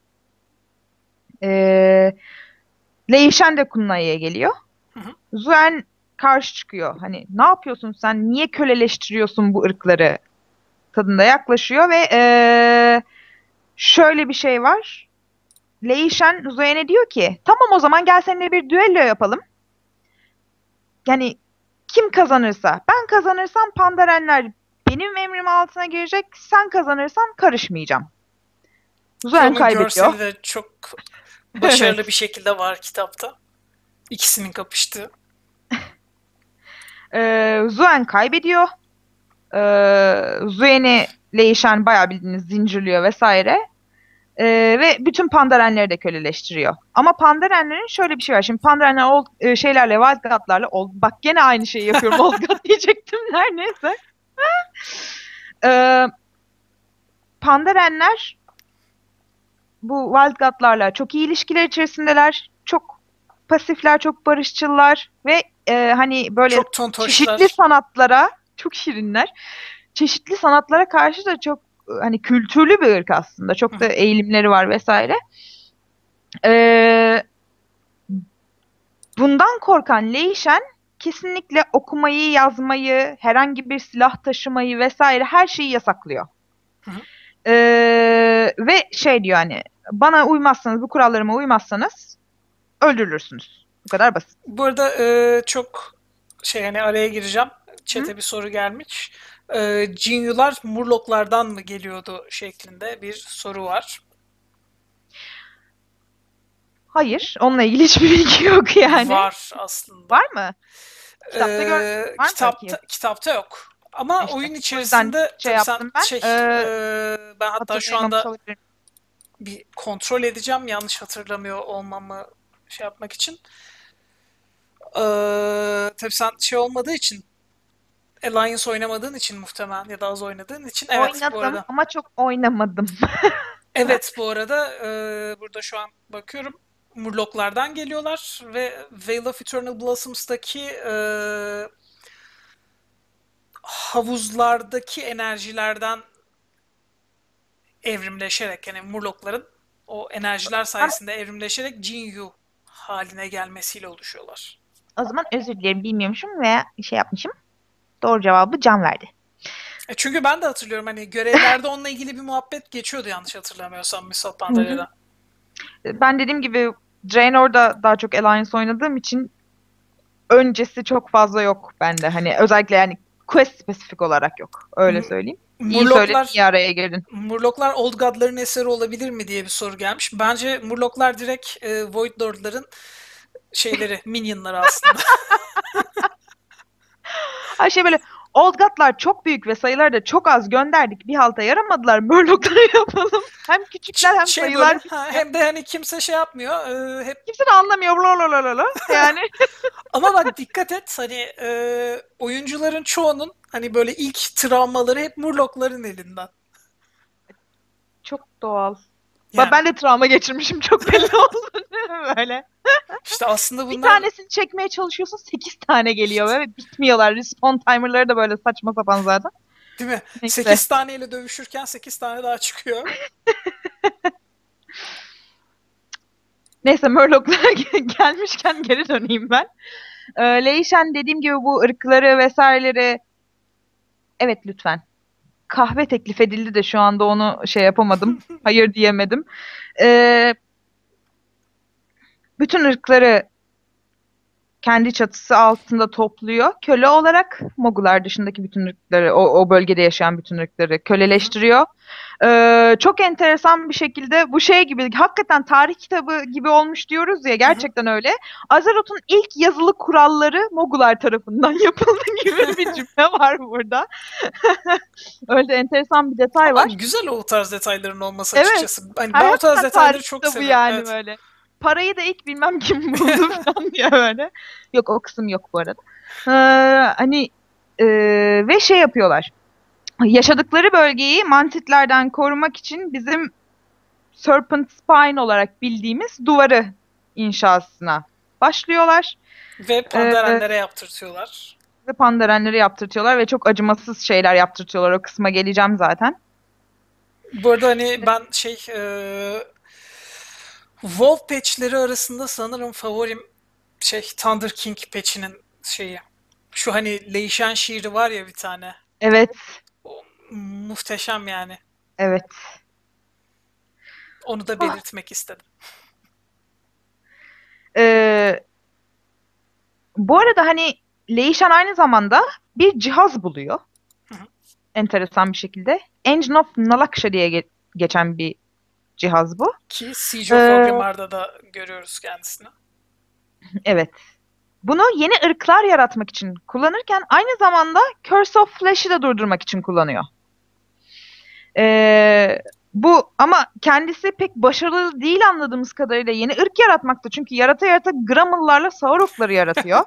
Lei Shen de Kunlai'ye geliyor. Zuen karşı çıkıyor. Hani ne yapıyorsun sen? Niye köleleştiriyorsun bu ırkları? Tadında yaklaşıyor ve şöyle bir şey var. Lei Shen Zuen'e diyor ki tamam o zaman gel seninle bir düello yapalım. Yani kim kazanırsa, ben kazanırsam Pandarenler benim emrim altına girecek. Sen kazanırsan karışmayacağım. Zuen kaybediyor. Onun görseli de çok başarılı bir şekilde var kitapta. İkisinin kapıştığı. Zuen kaybediyor. Zuen'i Lei Shen bayağı bildiğiniz zincirliyor vesaire. Ve bütün Pandarenleri de köleleştiriyor. Ama Pandarenlerin şöyle bir şey var. Şimdi Pandarenler Wild God'larla bak gene aynı şeyi yapıyorum. Old God diyecektim. Her neyse. Pandarenler bu Wild God'larla çok iyi ilişkiler içerisindeler. Çok pasifler, çok barışçılar ve hani böyle çeşitli sanatlara çok şirinler. Çeşitli sanatlara karşı da çok hani kültürlü bir ırk aslında. Çok da eğilimleri var vesaire. Bundan korkan Lei Shen kesinlikle okumayı, yazmayı, herhangi bir silah taşımayı vesaire her şeyi yasaklıyor. Ve şey diyor hani bana uymazsanız, bu kurallarıma uymazsanız öldürülürsünüz. Bu kadar basit. Bu arada çok şey hani araya gireceğim. Chat'e bir soru gelmiş. Cinyular Murloklardan mı geliyordu şeklinde bir soru var. Hayır. Onunla ilgili hiçbir bilgi yok yani. Var aslında. Var mı? Kitapta var kitapta yok. Ama işte, oyun içerisinde şey yaptım ben. Ben hatta şu anda bir kontrol edeceğim. Yanlış hatırlamıyor olmamı şey yapmak için. Tabii sen şey olmadığı için Alliance oynamadığın için muhtemelen ya da az oynadığın için. Evet, oynadım bu arada. Ama çok oynamadım. Evet bu arada burada şu an bakıyorum. Murloklardan geliyorlar ve Veil of Eternal Blossoms'daki havuzlardaki enerjilerden evrimleşerek yani Murlokların o enerjiler sayesinde evrimleşerek Cinyu haline gelmesiyle oluşuyorlar. O zaman özür dilerim bilmiyormuşum veya şey yapmışım. Doğru cevabı Can verdi. Çünkü ben de hatırlıyorum hani görevlerde onunla ilgili bir muhabbet geçiyordu yanlış hatırlamıyorsam Mists of Pandaria'da. Ben dediğim gibi Draenor'da daha çok Alliance oynadığım için öncesi çok fazla yok bende. Hani özellikle yani quest spesifik olarak yok. Öyle söyleyeyim. İyi araya gelin. Murloklar Old God'ların eseri olabilir mi diye bir soru gelmiş. Bence Murloklar direkt Void Lord'ların şeyleri, minionları aslında. Ay şey böyle, Old God'lar çok büyük ve sayılar da çok az gönderdik. Bir halta yaramadılar. Murlokları yapalım. Hem küçükler hem şey sayılar. Böyle, ha, hem de hani kimse şey yapmıyor. Hep... Kimse de anlamıyor. Yani. Ama bak dikkat et. Hani oyuncuların çoğunun hani böyle ilk travmaları hep Murlokların elinden. Çok doğal. Yani. Ben de travma geçirmişim. Çok belli oldu. Böyle. İşte aslında bunlar... Bir tanesini çekmeye çalışıyorsun 8 tane geliyor ve bitmiyorlar. Respawn timerları da böyle saçma sapan zaten. Değil mi? Neyse. 8 taneyle dövüşürken 8 tane daha çıkıyor. Neyse Murloc'lara gelmişken geri döneyim ben. Lei Shen dediğim gibi bu ırkları vesaireleri... Evet lütfen. Kahve teklif edildi de şu anda onu şey yapamadım. Hayır diyemedim. Bütün ırkları kendi çatısı altında topluyor. Köle olarak Mogular dışındaki bütün ırkları, o bölgede yaşayan bütün ırkları köleleştiriyor. Çok enteresan bir şekilde bu şey gibi, hakikaten tarih kitabı gibi olmuş diyoruz ya, gerçekten öyle. Azeroth'un ilk yazılı kuralları Mogular tarafından yapıldı gibi bir cümle var burada. Öyle enteresan bir detay var. Ama güzel o tarz detayların olması açıkçası. Evet. Hani ben o tarz detayları çok seviyorum. Yani evet. Böyle. Parayı da ilk bilmem kim buldu falan diye böyle. Yok o kısım yok bu arada. Hani ve şey yapıyorlar. Yaşadıkları bölgeyi mantitlerden korumak için bizim Serpent Spine olarak bildiğimiz duvarı inşasına başlıyorlar. Ve pandarenlere yaptırtıyorlar. Ve pandarenlere yaptırtıyorlar ve çok acımasız şeyler yaptırtıyorlar. O kısma geleceğim zaten. Bu arada hani ben WoW patch'leri arasında sanırım favorim Thunder King patch'inin şeyi. Şu hani Lei Shen şiiri var ya bir tane. Evet. O, muhteşem yani. Evet. Onu da belirtmek istedim. Bu arada hani Lei Shen aynı zamanda bir cihaz buluyor. Hı-hı. Enteresan bir şekilde. Engine of Nalaksha diye geçen bir cihaz bu. Ki Siege of Warcraft'ta da görüyoruz kendisini. Evet. Bunu yeni ırklar yaratmak için kullanırken aynı zamanda Curse of Flesh'i de durdurmak için kullanıyor. Bu ama kendisi pek başarılı değil anladığımız kadarıyla yeni ırk yaratmakta. Çünkü yarata yarata Grammallarla Saurokları yaratıyor.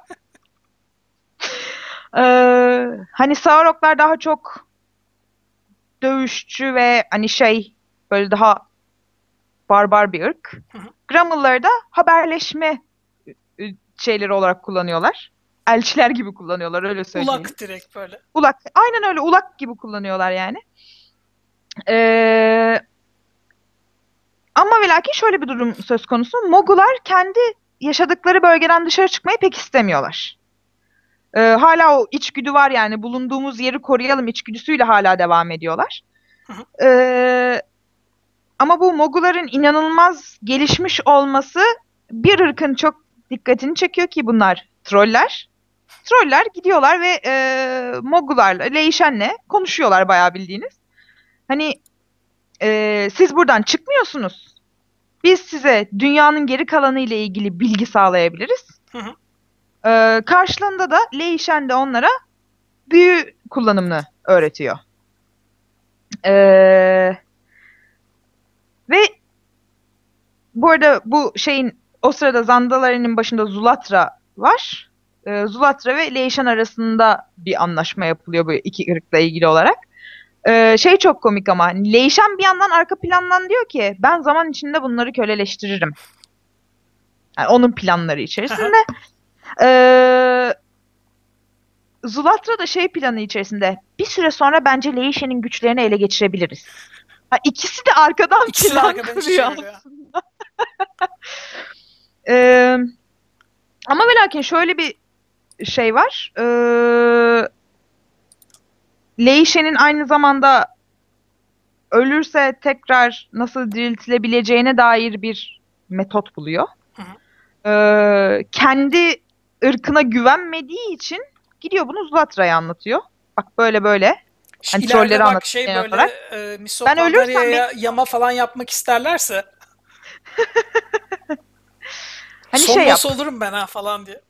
Hani Sauroklar daha çok dövüşçü ve hani şey böyle daha barbar bir ırk. Grammalları da haberleşme şeyleri olarak kullanıyorlar. Elçiler gibi kullanıyorlar, öyle söyleyeyim. Ulak direkt böyle. Ulak. Aynen öyle, ulak gibi kullanıyorlar yani. Ama ve lakin şöyle bir durum söz konusu. Mogular kendi yaşadıkları bölgeden dışarı çıkmayı pek istemiyorlar. Hala o içgüdü var yani. Bulunduğumuz yeri koruyalım içgüdüsüyle hala devam ediyorlar. Ama bu Moguların inanılmaz gelişmiş olması bir ırkın çok dikkatini çekiyor ki bunlar troller. Troller gidiyorlar ve Mogularla, Lei Shen'le konuşuyorlar bayağı bildiğiniz. Hani siz buradan çıkmıyorsunuz. Biz size dünyanın geri kalanı ile ilgili bilgi sağlayabiliriz. Karşılığında da Lei Shen de onlara büyü kullanımını öğretiyor. Ve bu arada bu şeyin o sırada Zandalar'ın başında Zulatra var. Zulatra ve Lei Shen arasında bir anlaşma yapılıyor bu iki ırkla ilgili olarak. Şey çok komik ama Lei Shen bir yandan arka plandan diyor ki ben zaman içinde bunları köleleştiririm. Yani onun planları içerisinde. Zulatra da şey planı içerisinde bir süre sonra bence Lei Shen'in güçlerini ele geçirebiliriz. Ha, ikisi de arkadan plan kuruyor aslında. Ama ve lakin şöyle bir şey var. Lei Shen'in aynı zamanda ölürse tekrar nasıl diriltilebileceğine dair bir metot buluyor. Kendi ırkına güvenmediği için gidiyor bunu Zulatra'ya anlatıyor. Bak böyle böyle. Hani ileride bak şey böyle Mists of Pandaria'ya yama falan yapmak isterlerse hani son şey boss olurum ben ha falan diye.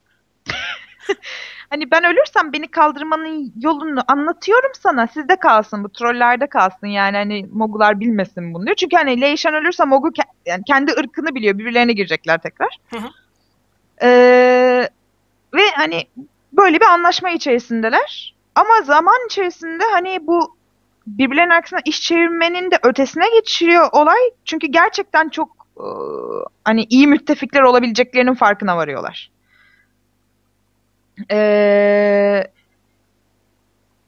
Hani ben ölürsem beni kaldırmanın yolunu anlatıyorum sana. Sizde kalsın bu, trollerde kalsın yani, hani Mogular bilmesin bunu diyor. Çünkü hani Lei Shen ölürse Mogu yani kendi ırkını biliyor. Birbirlerine girecekler tekrar. Hı hı. Ve hani böyle bir anlaşma içerisindeler. Ama zaman içerisinde hani bu birbirlerinin arkasına iş çevirmenin de ötesine geçiyor olay. Çünkü gerçekten çok hani iyi müttefikler olabileceklerinin farkına varıyorlar.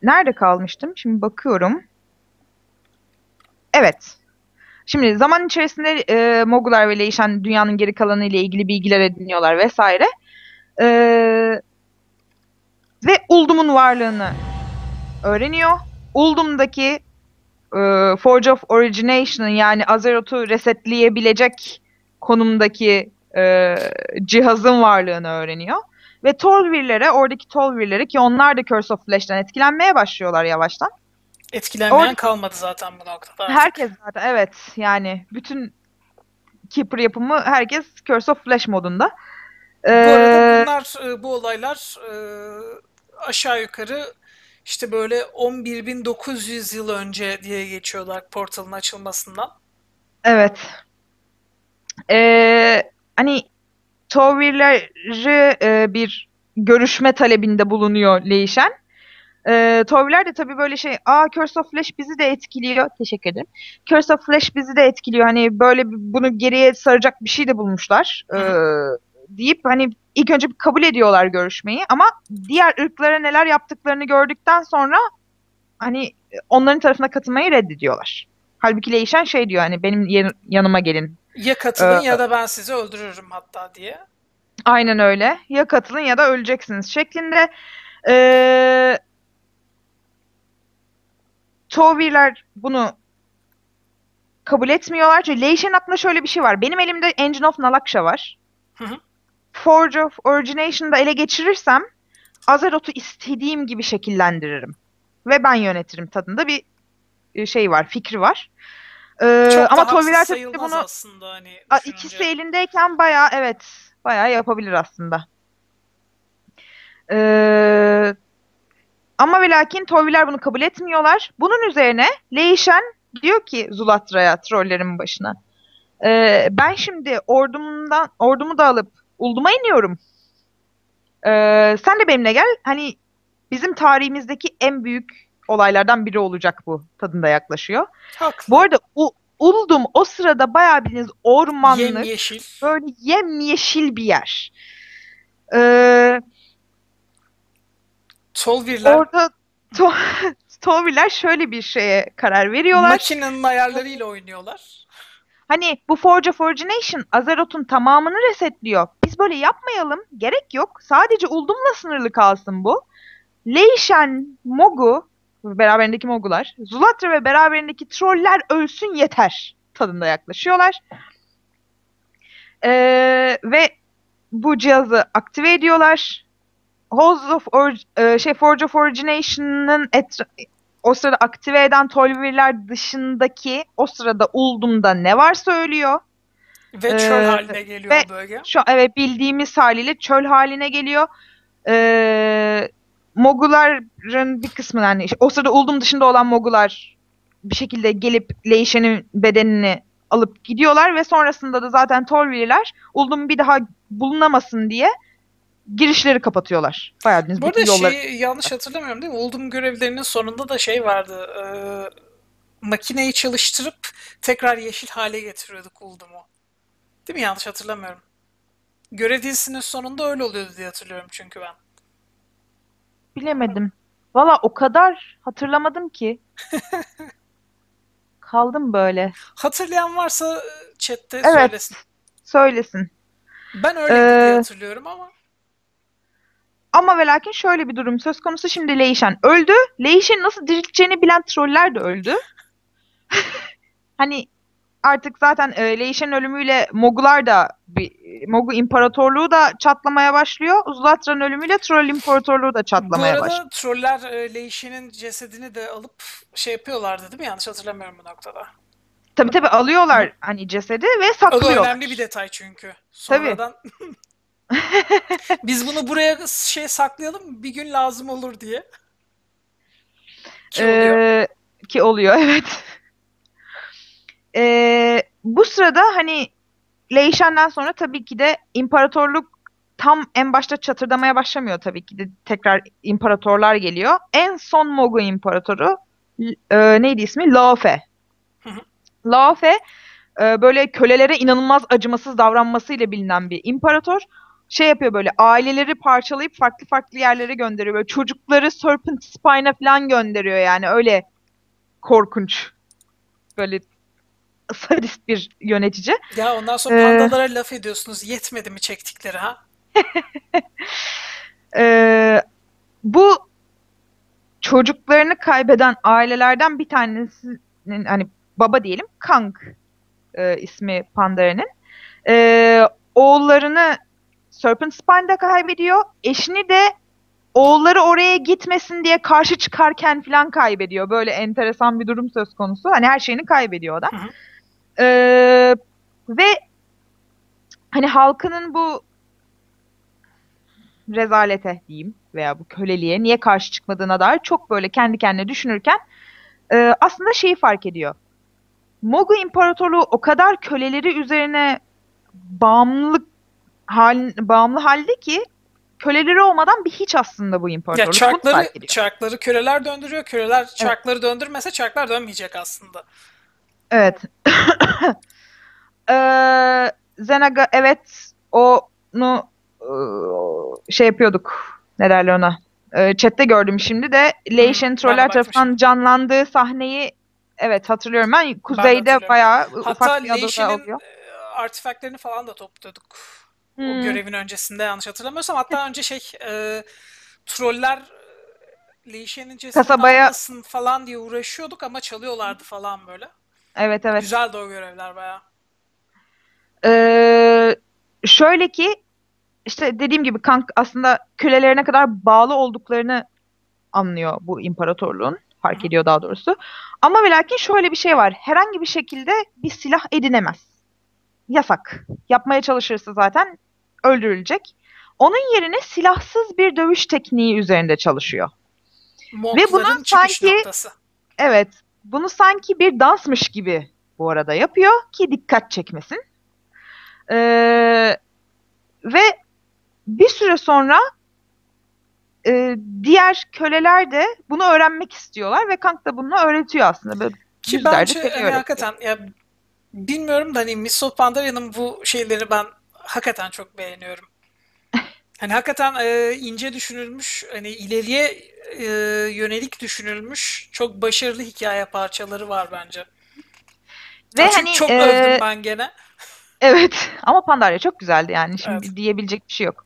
Nerede kalmıştım? Şimdi bakıyorum. Evet. Şimdi zaman içerisinde Mogular ve Lei Shen dünyanın geri kalanı ile ilgili bilgiler ediniyorlar vesaire. Ve Uldum'un varlığını öğreniyor. Uldum'daki Forge of Origination'ın yani Azeroth'u resetleyebilecek konumdaki cihazın varlığını öğreniyor. Ve Tolvirleri, oradaki Tolvirleri ki onlar da Curse of Flesh'ten etkilenmeye başlıyorlar yavaştan. Etkilenmeyen kalmadı zaten bu noktada artık. Herkes zaten evet yani bütün Keeper yapımı herkes Curse of Flesh modunda. Bu arada bunlar, bu olaylar aşağı yukarı işte böyle 11.900 yıl önce diye geçiyorlar portalın açılmasından. Evet. Hani Tolvirleri bir görüşme talebinde bulunuyor Lei Shen. Tolvirler de tabii böyle şey, Curse of Flesh bizi de etkiliyor. Teşekkür ederim. Curse of Flesh bizi de etkiliyor. Hani böyle bunu geriye saracak bir şey de bulmuşlar. Deyip hani ilk önce kabul ediyorlar görüşmeyi ama diğer ırklara neler yaptıklarını gördükten sonra hani onların tarafına katılmayı reddediyorlar. Halbuki Lei Shen şey diyor hani benim yanıma gelin. Ya katılın ya da ben sizi öldürürüm hatta diye. Aynen öyle. Ya katılın ya da öleceksiniz şeklinde. Tolvirler bunu kabul etmiyorlar. Çünkü Lei Shen'in aklında şöyle bir şey var. Benim elimde Engine of Nalaksha var. Hı hı. Forge of Origination'da ele geçirirsem Azeroth'u istediğim gibi şekillendiririm. Ve ben yönetirim tadında bir şey var, fikri var. Çok ama Tolvirler tabii ki bunu aslında hani ikisi elindeyken bayağı evet, bayağı yapabilir aslında. Ama ve lakin Tolvirler bunu kabul etmiyorlar. Bunun üzerine Lei Shen diyor ki Zulatra'ya, trollerin başına. Ben şimdi ordumu da alıp Uldum'a iniyorum. Sen de benimle gel. Hani bizim tarihimizdeki en büyük olaylardan biri olacak bu tadında yaklaşıyor. Haklı. Bu arada Uldum o sırada bayağı bildiğiniz ormanlık, yemyeşil. Böyle yemyeşil bir yer. Tolvirler şöyle bir şeye karar veriyorlar. Makinenin ayarlarıyla oynuyorlar. Hani bu Forge of Origination Azeroth'un tamamını resetliyor. Biz böyle yapmayalım. Gerek yok. Sadece Uldum'la sınırlı kalsın bu. Lei Shen, Mogu, beraberindeki Mogular, Zulatra ve beraberindeki troller ölsün yeter tadında yaklaşıyorlar. Ve bu cihazı aktive ediyorlar. Forge of Origination'ın o sırada aktive eden Tolvirler dışındaki o sırada Uldum'da ne varsa ölüyor. Ve çöl haline geliyor ve bölge. Evet, bildiğimiz haliyle çöl haline geliyor. Moguların bir kısmı yani işte, o sırada Uldum dışında olan Mogular bir şekilde gelip Lei Shen'in bedenini alıp gidiyorlar ve sonrasında da zaten Tolvirler Uldum bir daha bulunamasın diye girişleri kapatıyorlar. Bayağı bu arada şeyi yanlış hatırlamıyorum değil mi? Uldum görevlerinin sonunda da şey vardı. Makineyi çalıştırıp tekrar yeşil hale getiriyorduk Uldum'u. Değil mi? Yanlış hatırlamıyorum. Görev dizisinin sonunda öyle oluyordu diye hatırlıyorum çünkü ben. Bilemedim. Valla o kadar hatırlamadım ki. Kaldım böyle. Hatırlayan varsa chatte evet, söylesin. Söylesin. Ben öyle diye hatırlıyorum ama. Ama ve lakin şöyle bir durum söz konusu. Şimdi Lei Shen öldü. Lei Shen'i nasıl dirilteceğini bilen troller de öldü. Hani artık zaten Lei Shen'in ölümüyle Mogular da, Mogu İmparatorluğu da çatlamaya başlıyor. Zulatra'nın ölümüyle Troll İmparatorluğu da çatlamaya başlıyor. Bu arada Troller Lei Shen'in cesedini de alıp şey yapıyorlardı değil mi? Yanlış hatırlamıyorum bu noktada. Tabii tabii alıyorlar hani cesedi ve saklıyorlar. O da önemli bir detay çünkü. Sonradan... Tabii. Biz bunu buraya şey saklayalım bir gün lazım olur diye. Ki oluyor. Ki oluyor evet. Bu sırada hani Lei Shen'den sonra tabii ki de imparatorluk tam en başta çatırdamaya başlamıyor tabii ki de. Tekrar imparatorlar geliyor. En son Mogu imparatoru neydi ismi? Laofe. Laofe böyle kölelere inanılmaz acımasız davranmasıyla bilinen bir imparator. Şey yapıyor böyle aileleri parçalayıp farklı farklı yerlere gönderiyor. Böyle çocukları Serpent Spine'a falan gönderiyor yani öyle korkunç. Böyle sadist bir yönetici. Ya ondan sonra pandalara laf ediyorsunuz. Yetmedi mi çektikleri ha? Bu çocuklarını kaybeden ailelerden bir tanesinin hani baba diyelim Kang ismi Pandaria'nın. Oğullarını Serpent Spine'da kaybediyor. Eşini de oğulları oraya gitmesin diye karşı çıkarken falan kaybediyor. Böyle enteresan bir durum söz konusu. Hani her şeyini kaybediyor o da. Ve hani halkının bu rezalete diyeyim veya bu köleliğe niye karşı çıkmadığına dair çok böyle kendi kendine düşünürken aslında şeyi fark ediyor. Mogu İmparatorluğu o kadar köleleri üzerine bağımlı halde ki köleleri olmadan bir hiç aslında bu imparatorluk. Ya çarkları köleler döndürüyor. Köleler evet. Çarkları döndürmese çarklar dönmeyecek aslında. Evet. Zenaga evet onu şey yapıyorduk. Ne derler ona? Chat'te gördüm şimdi de. Lei Shen'in troller tarafından canlandığı sahneyi evet hatırlıyorum ben. Kuzeyde ben bayağı ufak bir adada oluyor. Artefaktlerini falan da topluyorduk. O görevin öncesinde yanlış hatırlamıyorsam. Hatta önce troller Lei Shen'in cesedini almasın falan diye uğraşıyorduk ama çalıyorlardı falan böyle. Evet evet. Güzeldi o görevler bayağı. Şöyle ki işte dediğim gibi Kang aslında kölelerine kadar bağlı olduklarını anlıyor bu imparatorluğun. Fark ediyor daha doğrusu. Ama ve lakin şöyle bir şey var. Herhangi bir şekilde bir silah edinemez. Yasak. Yapmaya çalışırsa zaten öldürülecek. Onun yerine silahsız bir dövüş tekniği üzerinde çalışıyor. Monkların ve bunun sanki noktası. Evet. Bunu sanki bir dansmış gibi bu arada yapıyor ki dikkat çekmesin. Ve bir süre sonra diğer köleler de bunu öğrenmek istiyorlar ve Kang da bunu öğretiyor aslında. Böyle ki bence hakikaten ya, bilmiyorum da hani Mists of Pandaria'nın bu şeyleri ben hakikaten çok beğeniyorum. Hani hakikaten ince düşünülmüş, hani ileriye yönelik düşünülmüş çok başarılı hikaye parçaları var bence. Ve hani, çok övdüm ben gene. Evet ama Pandaria çok güzeldi yani şimdi evet. Diyebilecek bir şey yok.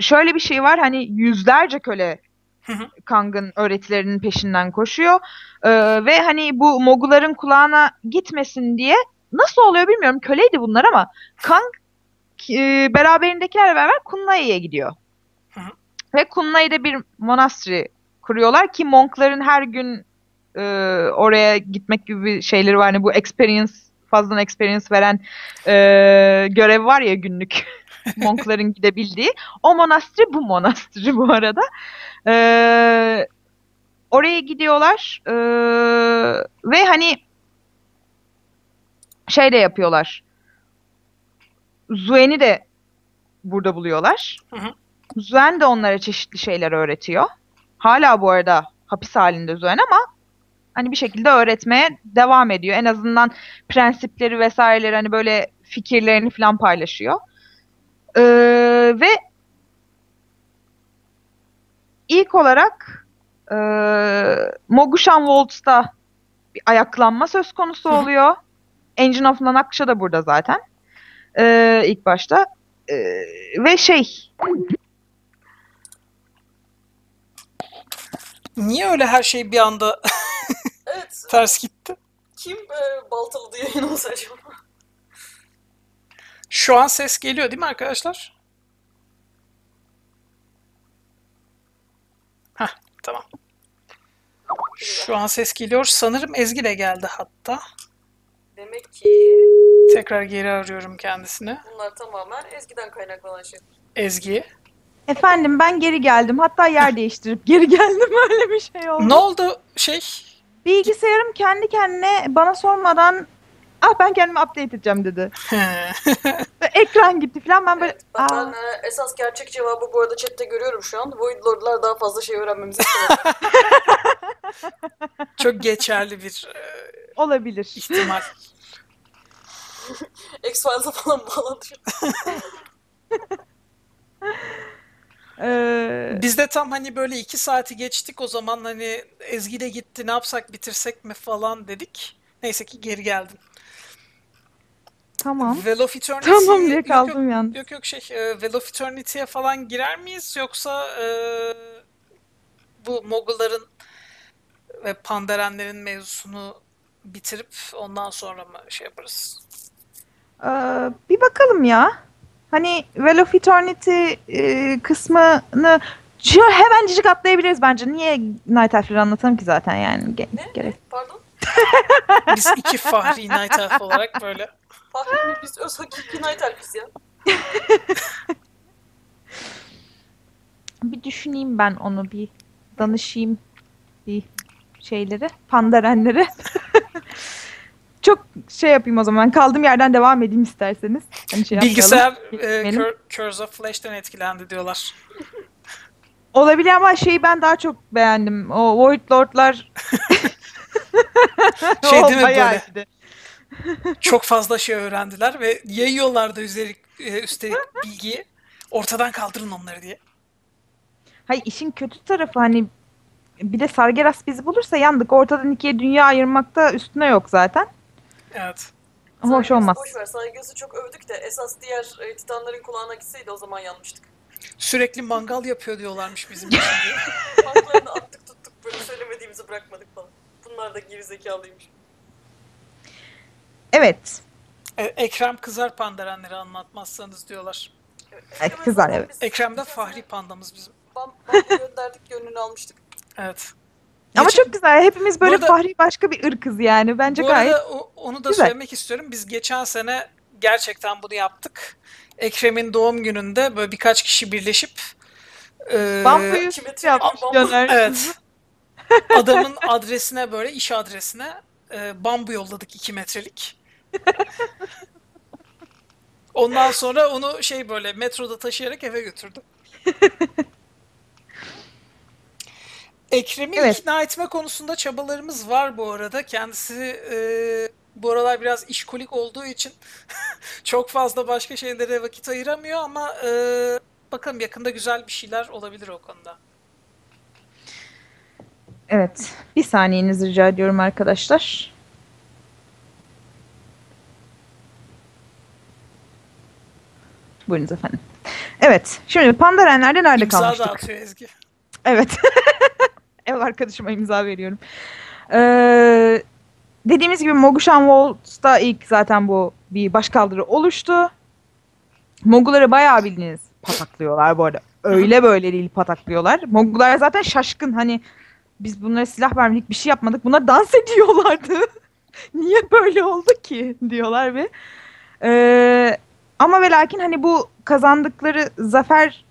Şöyle bir şey var hani yüzlerce köle Kang'ın öğretilerinin peşinden koşuyor ve hani bu Moguların kulağına gitmesin diye nasıl oluyor bilmiyorum köleydi bunlar ama Kang beraberindekilerle beraber Kunlai'ye gidiyor. Ve Kunlai'de bir monastri kuruyorlar ki monkların her gün oraya gitmek gibi şeyleri var. Hani bu fazladan experience veren görev var ya günlük monkların gidebildiği. O monastri bu monastri bu arada. Oraya gidiyorlar ve hani şey de yapıyorlar. Zuen'i de burada buluyorlar. Zuen de onlara çeşitli şeyler öğretiyor. Hala bu arada hapis halinde Zuen ama hani bir şekilde öğretmeye devam ediyor. En azından prensipleri vesaireleri hani böyle fikirlerini falan paylaşıyor. Ve ilk olarak Mogushan Volts'ta bir ayaklanma söz konusu oluyor. Engine of Nalaksha da burada zaten. İlk başta. Ve niye öyle her şey bir anda ters gitti? Kim baltalı diye olsa acaba? Şu an ses geliyor değil mi arkadaşlar? Hah, tamam. Şu an ses geliyor. Sanırım Ezgi de geldi hatta. Demek ki... Tekrar geri arıyorum kendisini. Bunlar tamamen Ezgi'den kaynaklanan şey. Ezgi? Efendim ben geri geldim. Hatta yer değiştirip geri geldim. Öyle bir şey oldu. Ne oldu şey? Bilgisayarım kendi kendine bana sormadan ben kendimi update edeceğim dedi. Ve ekran gitti falan. Ben böyle... Evet, ben esas gerçek cevabı bu arada chatte görüyorum şu an. Void Lord'lar daha fazla şey öğrenmemizi istiyorlar. Çok geçerli bir olabilir ihtimal. X-Files'a falan bağlanıyor. Biz de tam hani böyle 2 saati geçtik o zaman, hani Ezgi de gitti, ne yapsak, bitirsek mi falan dedik. Neyse ki geri geldin. Tamam. Tamam diye kaldım yalnız. Yok yok şey, Veil of Eternity'ye falan girer miyiz, yoksa bu Mogulların ve Pandarenlerin mevzusunu bitirip ondan sonra mı şey yaparız? Bir bakalım ya. Hani Veil of Eternity kısmını hemencik atlayabiliriz bence. Niye Night Elf'leri anlatalım ki zaten yani? Gerek. Pardon? Biz 2 fahri Night Elf olarak böyle. Fahri mi? Biz öz hakiki Night Elf'iz ya. Bir düşüneyim ben onu. Bir danışayım. Bir şeyleri. Pandarenleri. Çok şey yapayım o zaman. Kaldığım yerden devam edeyim isterseniz. Hani şey, bilgisayar Curse of Flesh'ten etkilendi diyorlar. Olabilir ama şeyi ben daha çok beğendim. O Void Lord'lar şey değil mi böyle? Çok fazla şey öğrendiler ve yayıyorlardı üstelik bilgiyi. Ortadan kaldırın onları diye. Hayır, işin kötü tarafı hani bir de Sargeras bizi bulursa yandık. Ortadan 2'ye dünya ayırmakta üstüne yok zaten. Evet. Ama hoş olmaz. Boşver, Sargeras'ı çok övdük de esas diğer titanların kulağına gitseydi o zaman yanmıştık. Sürekli mangal yapıyor diyorlarmış bizim için diye. Mangalarını attık tuttuk böyle, söylemediğimizi bırakmadık falan. Bunlar da gerizekalıymış. Evet. Ekrem kızar pandarenleri anlatmazsanız diyorlar. Evet, kızar evet. Ekrem de fahri pandamız bizim. Bambu gönderdik, gönlünü almıştık. Evet. Ama çok güzel. Hepimiz böyle burada, fahri başka bir ırkız yani. Bence gayet onu da güzel söylemek istiyorum. Biz geçen sene gerçekten bunu yaptık. Ekrem'in doğum gününde böyle birkaç kişi birleşip Bambu'yu yapmış. Evet. Adamın adresine böyle iş adresine bambu yolladık 2 metrelik. Ondan sonra onu şey böyle metroda taşıyarak eve götürdüm. Ekrem'i ikna etme konusunda çabalarımız var bu arada. Kendisi bu aralar biraz işkolik olduğu için çok fazla başka şeylere vakit ayıramıyor ama bakalım yakında güzel bir şeyler olabilir o konuda. Evet. Bir saniyenizi rica ediyorum arkadaşlar. Buyurunuz efendim. Evet. Şimdi Pandarenler'de nerede kalmıştık? İmza da atıyor Ezgi. Evet. Ev arkadaşıma imza veriyorum. Dediğimiz gibi Mogushanvolt'ta ilk zaten bu bir başkaldırı oluştu. Mogulları bayağı bildiğiniz pataklıyorlar bu arada. Öyle böyle değil, pataklıyorlar. Mogullar zaten şaşkın, hani biz bunlara silah vermedik, bir şey yapmadık. Bunlar dans ediyorlardı. Niye böyle oldu ki diyorlar ve ama ve lakin hani bu kazandıkları zafer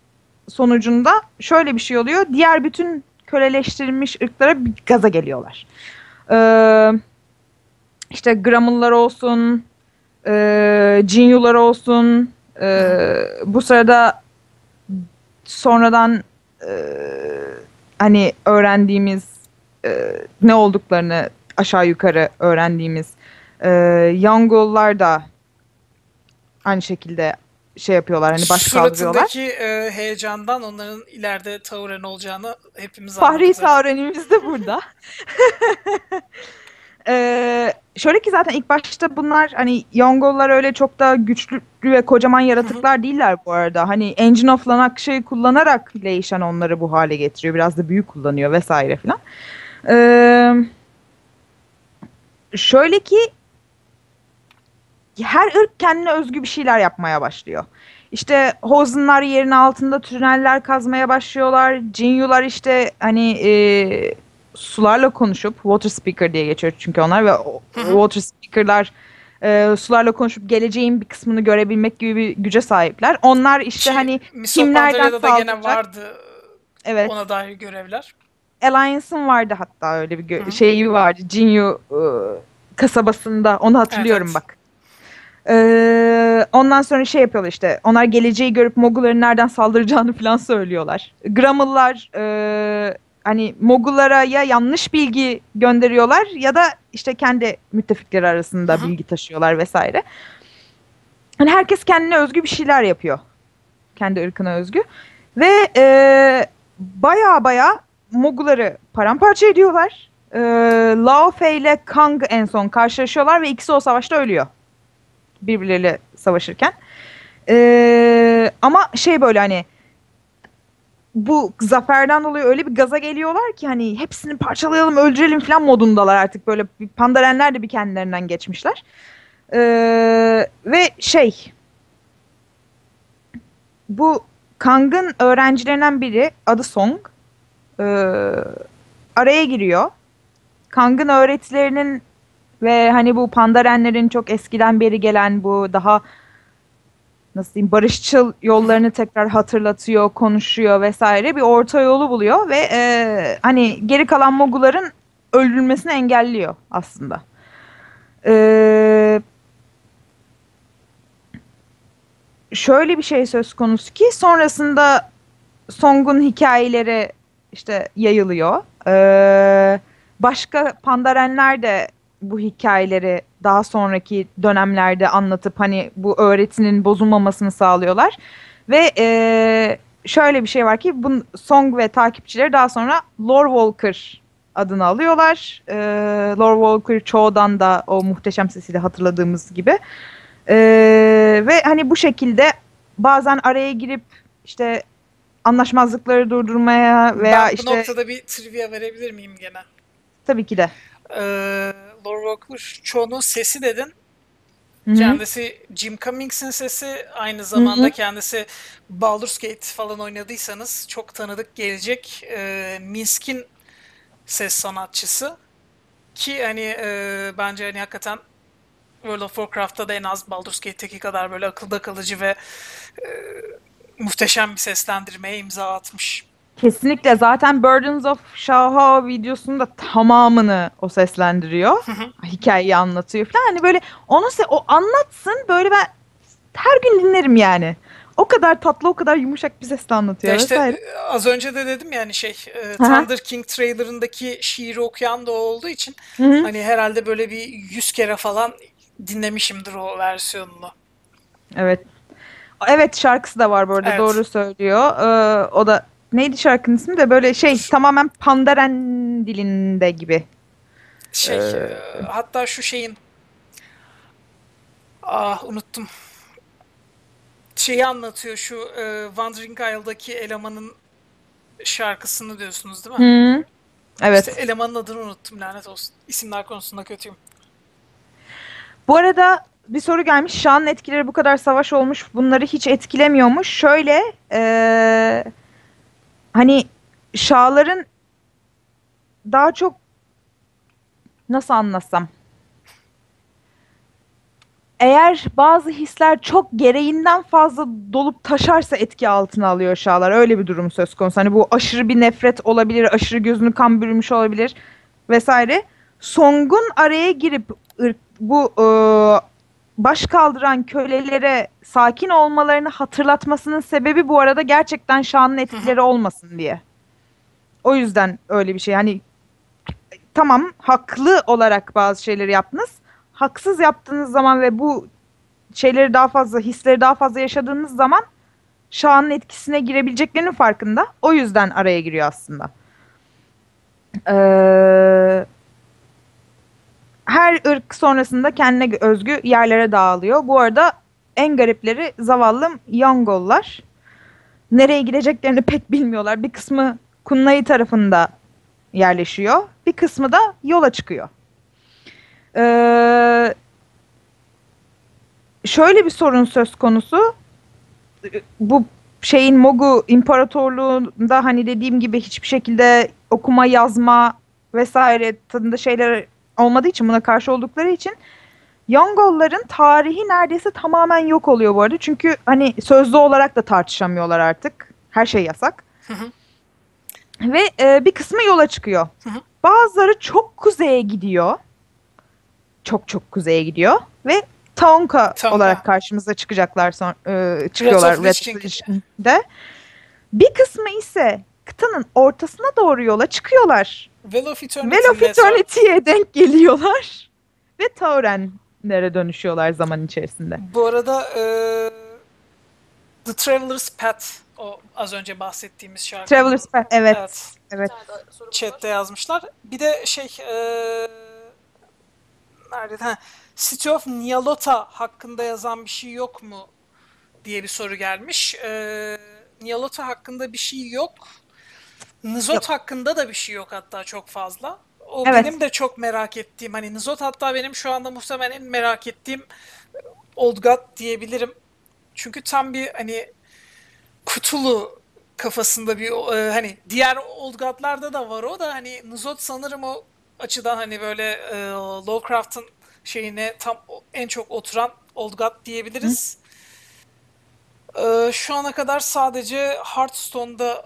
sonucunda şöyle bir şey oluyor. Diğer bütün köleleştirilmiş ırklara bir gaza geliyorlar. İşte Gramullar olsun, Cinyular olsun, bu sırada sonradan hani öğrendiğimiz ne olduklarını aşağı yukarı öğrendiğimiz Yangular da aynı şekilde şey yapıyorlar, hani başkaldırıyorlar. Suratındaki heyecandan onların ileride Tauren olacağını hepimiz anladık. Fahri Tauren'imiz de burada. Şöyle ki zaten ilk başta bunlar hani Yongollar öyle çok da güçlü ve kocaman yaratıklar değiller bu arada. Hani Engine of Nalaksha'yı kullanarak Lei Shen onları bu hale getiriyor. Biraz da büyük kullanıyor vesaire filan. şöyle ki her ırk kendine özgü bir şeyler yapmaya başlıyor. İşte Hosen'lar yerin altında tüneller kazmaya başlıyorlar. Cinyular işte hani sularla konuşup, water speaker diye geçiyor çünkü onlar, ve water speaker'lar sularla konuşup geleceğin bir kısmını görebilmek gibi bir güce sahipler. Onlar işte hani Mists of Pandaria'da da gene vardı evet, ona dair görevler. Alliance'ın vardı hatta öyle bir şeyi vardı. Cinyu kasabasında, onu hatırlıyorum evet. Bak. Ondan sonra şey yapıyorlar işte, onlar geleceği görüp Mogulların nereden saldıracağını falan söylüyorlar. Gramallar hani Mogullara ya yanlış bilgi gönderiyorlar ya da işte kendi müttefikleri arasında bilgi taşıyorlar vesaire. Yani herkes kendine özgü bir şeyler yapıyor. Kendi ırkına özgü. Ve baya baya Mogulları paramparça ediyorlar. Law Fei ile Kang en son karşılaşıyorlar ve ikisi o savaşta ölüyor. Birbirleriyle savaşırken. Ama şey böyle hani bu zaferden dolayı öyle bir gaza geliyorlar ki hani hepsini parçalayalım, öldürelim falan modundalar artık. Böyle Pandarenler de bir kendilerinden geçmişler. Ve şey, bu Kang'ın öğrencilerinden biri, adı Song, araya giriyor. Kang'ın öğretilerinin ve hani bu Pandarenlerin çok eskiden beri gelen bu daha nasıl diyeyim barışçıl yollarını tekrar hatırlatıyor, konuşuyor vesaire, bir orta yolu buluyor ve hani geri kalan Mogulların öldürülmesini engelliyor aslında. Şöyle bir şey söz konusu ki sonrasında Song'un hikayeleri işte yayılıyor. Başka Pandarenler de bu hikayeleri daha sonraki dönemlerde anlatıp hani bu öğretinin bozulmamasını sağlıyorlar. Ve şöyle bir şey var ki Song ve takipçileri daha sonra Lord Walker adını alıyorlar. Lord Walker Cho'dan da o muhteşem sesiyle hatırladığımız gibi. Ve hani bu şekilde bazen araya girip işte anlaşmazlıkları durdurmaya veya işte... Ben bu noktada bir trivia verebilir miyim gene? Tabii ki de. Lord Walker Cho'nun sesi dedin. Hı-hı. Kendisi Jim Cummings'in sesi. Aynı zamanda kendisi Baldur's Gate falan oynadıysanız çok tanıdık gelecek. Minsk'in ses sanatçısı. Ki hani bence hani hakikaten World of Warcraft'ta da en az Baldur's Gate'teki kadar böyle akılda kalıcı ve muhteşem bir seslendirmeye imza atmış. Kesinlikle, zaten Burdens of Shaha videosunun da tamamını o seslendiriyor. Hikayeyi anlatıyor falan. Hani böyle onu o anlatsın böyle, ben her gün dinlerim yani. O kadar tatlı, o kadar yumuşak bir sesle anlatıyor. Ya işte, az önce de dedim yani şey Thunder King trailer'ındaki şiiri okuyan da olduğu için hani herhalde böyle bir 100 kere falan dinlemişimdir o versiyonunu. Evet. Evet, şarkısı da var bu arada, evet. Doğru söylüyor. O da neydi şarkının ismi de böyle şey tamamen Pandaren dilinde gibi. Şey hatta şu şeyin unuttum. Şeyi anlatıyor şu Wandering Isle'daki elemanın şarkısını diyorsunuz değil mi? Hı. Evet. İşte elemanın adını unuttum, lanet olsun. İsimler konusunda kötüyüm. Bu arada bir soru gelmiş. Şan'ın etkileri bu kadar savaş olmuş. Bunları hiç etkilemiyormuş. Şöyle hani Şahların daha çok nasıl anlatsam, eğer bazı hisler çok gereğinden fazla dolup taşarsa etki altına alıyor Şahlar. Öyle bir durum söz konusu. Hani bu aşırı bir nefret olabilir, aşırı gözünü kan bürümüş olabilir vesaire. Song'un araya girip bu baş kaldıran kölelere sakin olmalarını hatırlatmasının sebebi bu arada gerçekten Şan'ın etkileri olmasın diye. O yüzden öyle bir şey. Hani tamam, haklı olarak bazı şeyleri yaptınız. Haksız yaptığınız zaman ve bu şeyleri daha fazla, hisleri daha fazla yaşadığınız zaman Şan'ın etkisine girebileceklerinin farkında. O yüzden araya giriyor aslında. Her ırk sonrasında kendine özgü yerlere dağılıyor. Bu arada en garipleri zavallım Yangollar. Nereye gideceklerini pek bilmiyorlar. Bir kısmı Kunlai tarafında yerleşiyor. Bir kısmı da yola çıkıyor. Şöyle bir sorun söz konusu. Bu şeyin Mogu İmparatorluğu'nda hani dediğim gibi hiçbir şekilde okuma, yazma vesaire tadında şeyler olmadığı için, buna karşı oldukları için Yongolların tarihi neredeyse tamamen yok oluyor bu arada. Çünkü hani sözlü olarak da tartışamıyorlar artık. Her şey yasak. Hı hı. Ve bir kısmı yola çıkıyor. Hı hı. Bazıları çok kuzeye gidiyor. Çok kuzeye gidiyor ve Taonka olarak karşımıza çıkacaklar çıkıyorlar. Red of Legion'de. Bir kısmı ise kıtanın ortasına doğru yola çıkıyorlar. Velof Eternity'ye denk geliyorlar ve Tauren'lere dönüşüyorlar zaman içerisinde. Bu arada The Traveler's Path, o az önce bahsettiğimiz şarkı. Traveler's Path, evet. Chat'te yazmışlar. Bir de City of Nyalota hakkında yazan bir şey yok mu diye bir soru gelmiş. Nyalota hakkında bir şey yok. Nizot hakkında da bir şey yok hatta çok fazla. Benim de çok merak ettiğim, hani Nizot hatta benim şu anda muhtemelen en merak ettiğim Old God diyebilirim. Çünkü tam bir hani Cthulhu kafasında bir hani diğer Old God'larda da var o da, hani Nizot sanırım o açıdan hani böyle Lovecraft'ın şeyine tam en çok oturan Old God diyebiliriz. Şu ana kadar sadece Hearthstone'da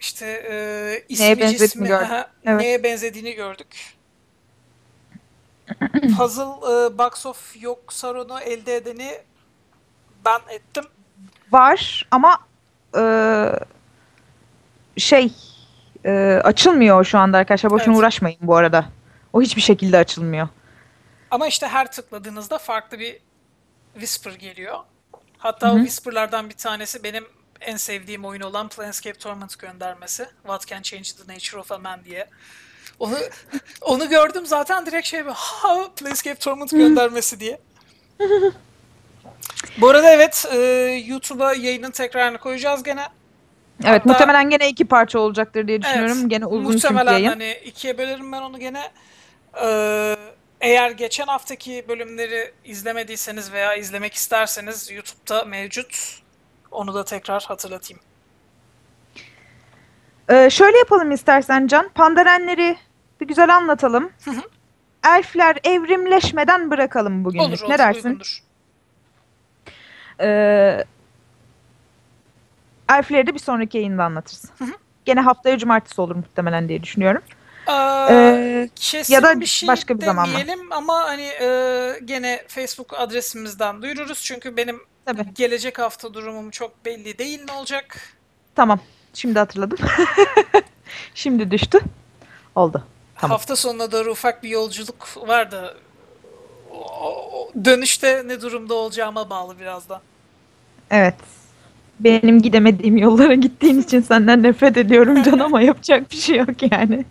işte neye benzediğini gördük. Puzzle Box of Yogg-Saron'u elde edeni ben ettim. Var ama açılmıyor şu anda arkadaşlar. Boşuna uğraşmayın bu arada. O hiçbir şekilde açılmıyor. Ama işte her tıkladığınızda farklı bir whisper geliyor. Hatta o whisperlardan bir tanesi benim en sevdiğim oyun olan Planescape Torment göndermesi. What Can Change the Nature of a Man diye. Onu gördüm zaten direkt Planescape Torment göndermesi diye. Bu arada YouTube'a yayının tekrarını koyacağız gene. Evet, hatta muhtemelen gene 2 parça olacaktır diye düşünüyorum. Evet, gene uzun muhtemelen yayın. Hani 2'ye bölerim ben onu gene. Eğer geçen haftaki bölümleri izlemediyseniz veya izlemek isterseniz YouTube'da mevcut. Onu da tekrar hatırlatayım. Şöyle yapalım istersen Can. Pandarenleri bir güzel anlatalım. Elfler evrimleşmeden bırakalım bugün. Olur, ne dersin? Uygundur. Elfleri de bir sonraki yayında anlatırız. Gene haftaya cumartesi olur muhtemelen diye düşünüyorum. Kesin ya da bir şey başka bir zaman diyelim ama hani gene Facebook adresimizden duyururuz çünkü benim gelecek hafta durumum çok belli değil, ne olacak. Tamam, şimdi hatırladım. Şimdi düştü. Oldu. Tamam. Hafta sonuna doğru ufak bir yolculuk var da dönüşte ne durumda olacağıma bağlı biraz da. Evet. Benim gidemediğim yollara gittiğin için senden nefret ediyorum Can ama yapacak bir şey yok yani.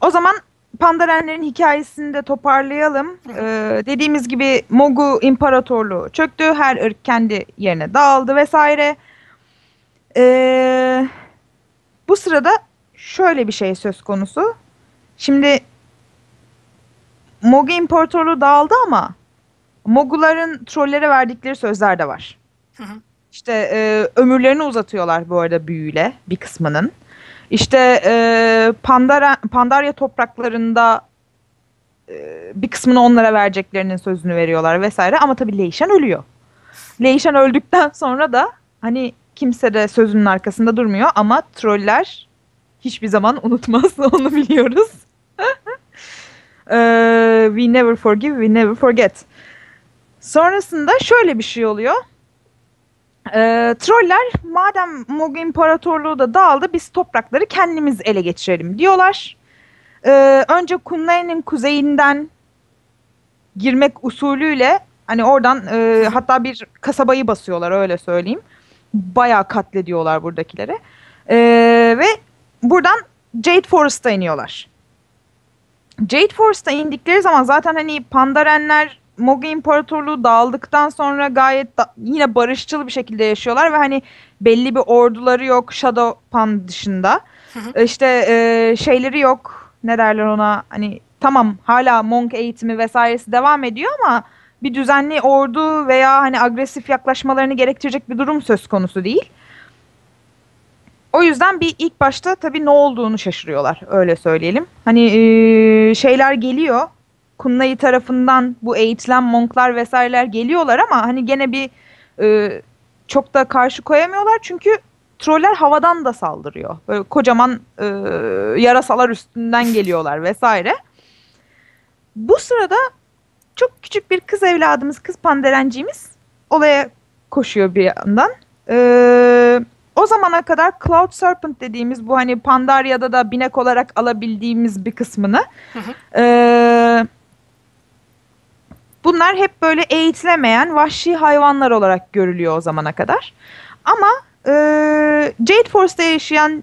O zaman Pandarenlerin hikayesini de toparlayalım. Dediğimiz gibi Mogu İmparatorluğu çöktü. Her ırk kendi yerine dağıldı vesaire. Bu sırada şöyle bir şey söz konusu. Şimdi Mogu İmparatorluğu dağıldı ama Moguların trollere verdikleri sözler de var. İşte ömürlerini uzatıyorlar bu arada büyüyle bir kısmının. İşte Pandaria topraklarında bir kısmını onlara vereceklerinin sözünü veriyorlar vesaire. Ama tabii Lei Shen ölüyor. Lei Shen öldükten sonra da hani kimse de sözünün arkasında durmuyor ama troller hiçbir zaman unutmaz. Onu biliyoruz. We never forgive, we never forget. Sonrasında şöyle bir şey oluyor. Troller madem Mogu İmparatorluğu da dağıldı, biz toprakları kendimiz ele geçirelim diyorlar. Önce Kunlai'nin kuzeyinden girmek usulüyle hani oradan hatta bir kasabayı basıyorlar, öyle söyleyeyim. Bayağı katlediyorlar buradakileri. Ve buradan Jade Forest'a iniyorlar. Jade Forest'a indikleri zaman zaten hani Pandarenler Mogu İmparatorluğu dağıldıktan sonra gayet yine barışçıl bir şekilde yaşıyorlar ve hani belli bir orduları yok Shadowpan dışında. İşte şeyleri yok, ne derler ona, hani tamam hala monk eğitimi vesairesi devam ediyor ama bir düzenli ordu veya hani agresif yaklaşmalarını gerektirecek bir durum söz konusu değil. O yüzden bir ilk başta tabii ne olduğunu şaşırıyorlar, öyle söyleyelim. Hani şeyler geliyor, Kunlai tarafından bu eğitilen monklar vesaireler geliyorlar ama hani gene bir çok da karşı koyamıyorlar çünkü troller havadan da saldırıyor. Böyle kocaman yarasalar üstünden geliyorlar vesaire. Bu sırada çok küçük bir kız evladımız, kız panderenciğimiz olaya koşuyor bir yandan. O zamana kadar Cloud Serpent dediğimiz bu hani Pandaria'da da binek olarak alabildiğimiz bir kısmını. Bunlar hep böyle eğitilemeyen vahşi hayvanlar olarak görülüyor o zamana kadar. Ama Jade Force'da yaşayan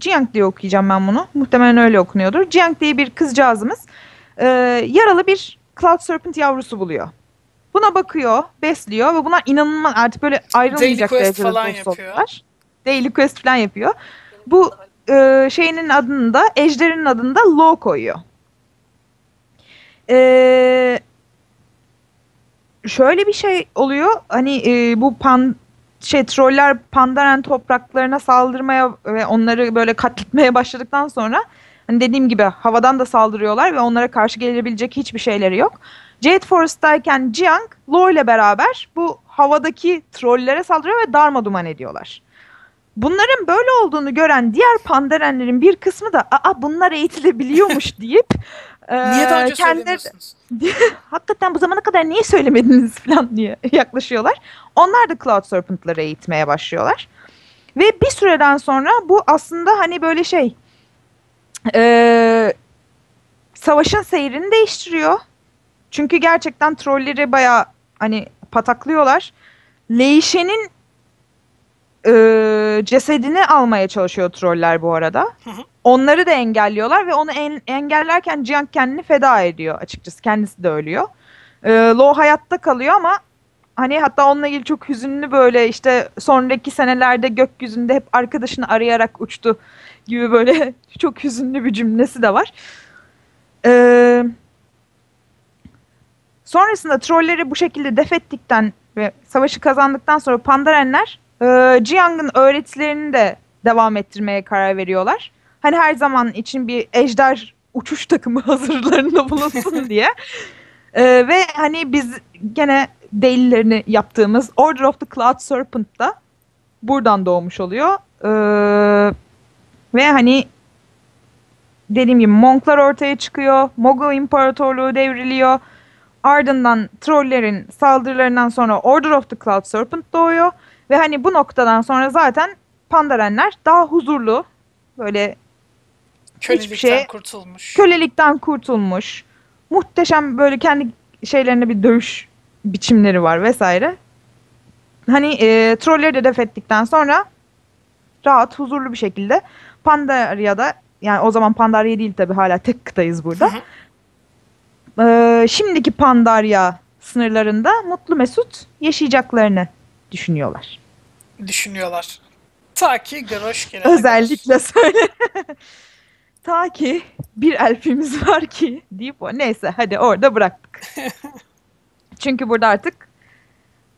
Jiang diye okuyacağım ben bunu. Muhtemelen öyle okunuyordur. Jiang diye bir kızcağızımız yaralı bir Cloud Serpent yavrusu buluyor. Buna bakıyor, besliyor ve bunlar inanılmaz artık böyle ayrılmayacak derecede dostlar. Daily Quest falan yapıyor. Bu şeyinin adını da, ejderinin adını da Law koyuyor. Şöyle bir şey oluyor. Hani bu troller Pandaren topraklarına saldırmaya ve onları böyle katletmeye başladıktan sonra hani dediğim gibi havadan da saldırıyorlar ve onlara karşı gelebilecek hiçbir şeyleri yok. Jade Forest'tayken Jiang, Law ile beraber bu havadaki trollere saldırıyor ve darmaduman ediyorlar. Bunların böyle olduğunu gören diğer Pandarenlerin bir kısmı da "Aa, bunlar eğitilebiliyormuş" deyip niye daha önce söylemiyorsunuz? Hakikaten bu zamana kadar niye söylemediniz falan diye yaklaşıyorlar. Onlar da Cloud Serpent'ları eğitmeye başlıyorlar. Ve bir süreden sonra bu aslında hani böyle şey savaşın seyrini değiştiriyor. Çünkü gerçekten trolleri bayağı hani pataklıyorlar. Lei Shen'in cesedini almaya çalışıyor troller bu arada. Onları da engelliyorlar ve onu engellerken Jiang kendini feda ediyor açıkçası. Kendisi de ölüyor. Law hayatta kalıyor ama hani hatta onunla ilgili çok hüzünlü böyle işte sonraki senelerde gökyüzünde hep arkadaşını arayarak uçtu gibi böyle çok hüzünlü bir cümlesi de var. Sonrasında trolleri bu şekilde def ettikten ve savaşı kazandıktan sonra Pandarenler Jiang'ın öğretilerini de devam ettirmeye karar veriyorlar. Hani her zaman için bir ejder uçuş takımı hazırlarında bulunsun diye. Ve hani biz gene delilerini yaptığımız Order of the Cloud Serpent da buradan doğmuş oluyor. Ve hani dediğim gibi Monklar ortaya çıkıyor. Mogul İmparatorluğu devriliyor. Ardından trollerin saldırılarından sonra Order of the Cloud Serpent doğuyor. Ve hani bu noktadan sonra zaten Pandarenler daha huzurlu, böyle kölelikten kurtulmuş, muhteşem böyle kendi şeylerine bir dövüş biçimleri var vesaire. Hani trolleri de def ettikten sonra rahat, huzurlu bir şekilde Pandaria'da, yani o zaman Pandaria değil tabii, hala tek kıtayız burada. Şimdiki Pandaria sınırlarında mutlu mesut yaşayacaklarını düşünüyorlar. Ta ki Groş gelene kadar. Özellikle söyle. Ta ki bir elfimiz var ki deyip neyse hadi orada bıraktık. Çünkü burada artık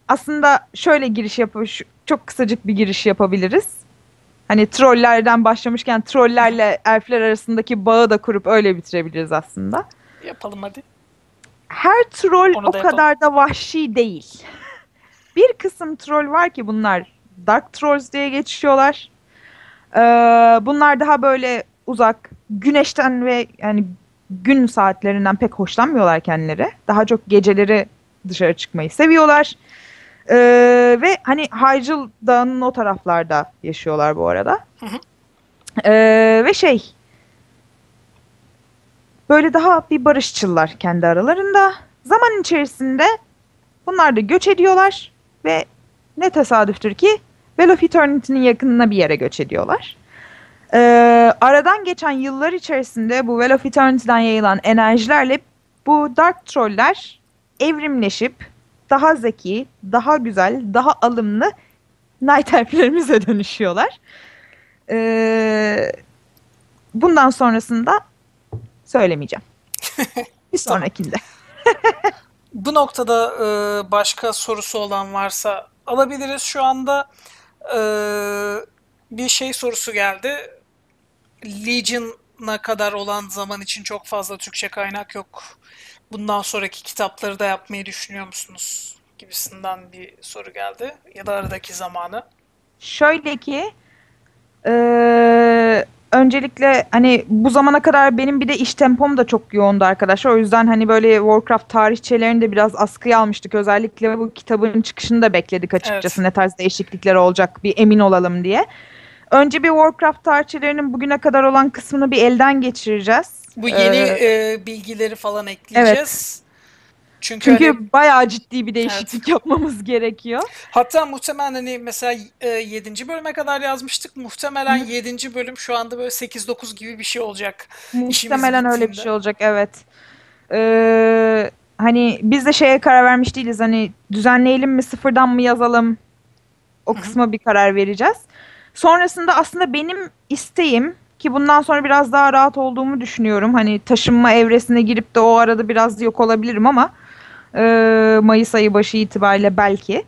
aslında şöyle giriş yapmış, çok kısacık bir giriş yapabiliriz. Hani trollerden başlamışken trollerle elfler arasındaki bağı da kurup öyle bitirebiliriz aslında. Yapalım hadi. Her troll o kadar da vahşi değil. Bir kısım troll var ki bunlar Dark Trolls diye geçiyorlar. Bunlar daha böyle uzak, güneşten ve yani gün saatlerinden pek hoşlanmıyorlar kendileri. Daha çok geceleri dışarı çıkmayı seviyorlar. Ve hani Hyjal Dağı'nın o taraflarda yaşıyorlar bu arada. Ve şey, böyle daha bir barışçılar kendi aralarında. Zaman içerisinde bunlar da göç ediyorlar ve ne tesadüftür ki Veil of Eternity'nin yakınına bir yere göç ediyorlar. Aradan geçen yıllar içerisinde bu Veil of Eternity'den yayılan enerjilerle bu Dark Troll'ler evrimleşip daha zeki, daha güzel, daha alımlı Night Elf'lerimize dönüşüyorlar. bundan sonrasında söylemeyeceğim. Bir sonrakinde. Bu noktada başka sorusu olan varsa alabiliriz. Şu anda bir şey sorusu geldi. Legion'a kadar olan zaman için çok fazla Türkçe kaynak yok. Bundan sonraki kitapları da yapmayı düşünüyor musunuz? Gibisinden bir soru geldi. Ya da aradaki zamanı. Şöyle ki öncelikle hani bu zamana kadar benim bir de iş tempom da çok yoğundu arkadaşlar. O yüzden hani böyle Warcraft tarihçelerini de biraz askıya almıştık. Özellikle bu kitabın çıkışını da bekledik açıkçası. Evet. Ne tarz değişiklikler olacak bir emin olalım diye. Önce bir Warcraft tarihçelerinin bugüne kadar olan kısmını bir elden geçireceğiz. Bu yeni bilgileri falan ekleyeceğiz. Evet. Çünkü öyle... bayağı ciddi bir değişiklik evet. yapmamız gerekiyor. Hatta muhtemelen hani mesela 7. bölüme kadar yazmıştık. Muhtemelen 7. bölüm şu anda böyle 8-9 gibi bir şey olacak. Muhtemelen öyle bir şey olacak evet. Hani biz de şeye karar vermiş değiliz. Hani düzenleyelim mi sıfırdan mı yazalım? O kısma bir karar vereceğiz. Sonrasında aslında benim isteğim ki bundan sonra biraz daha rahat olduğumu düşünüyorum. Hani taşınma evresine girip de o arada biraz yok olabilirim ama Mayıs ayı başı itibariyle belki.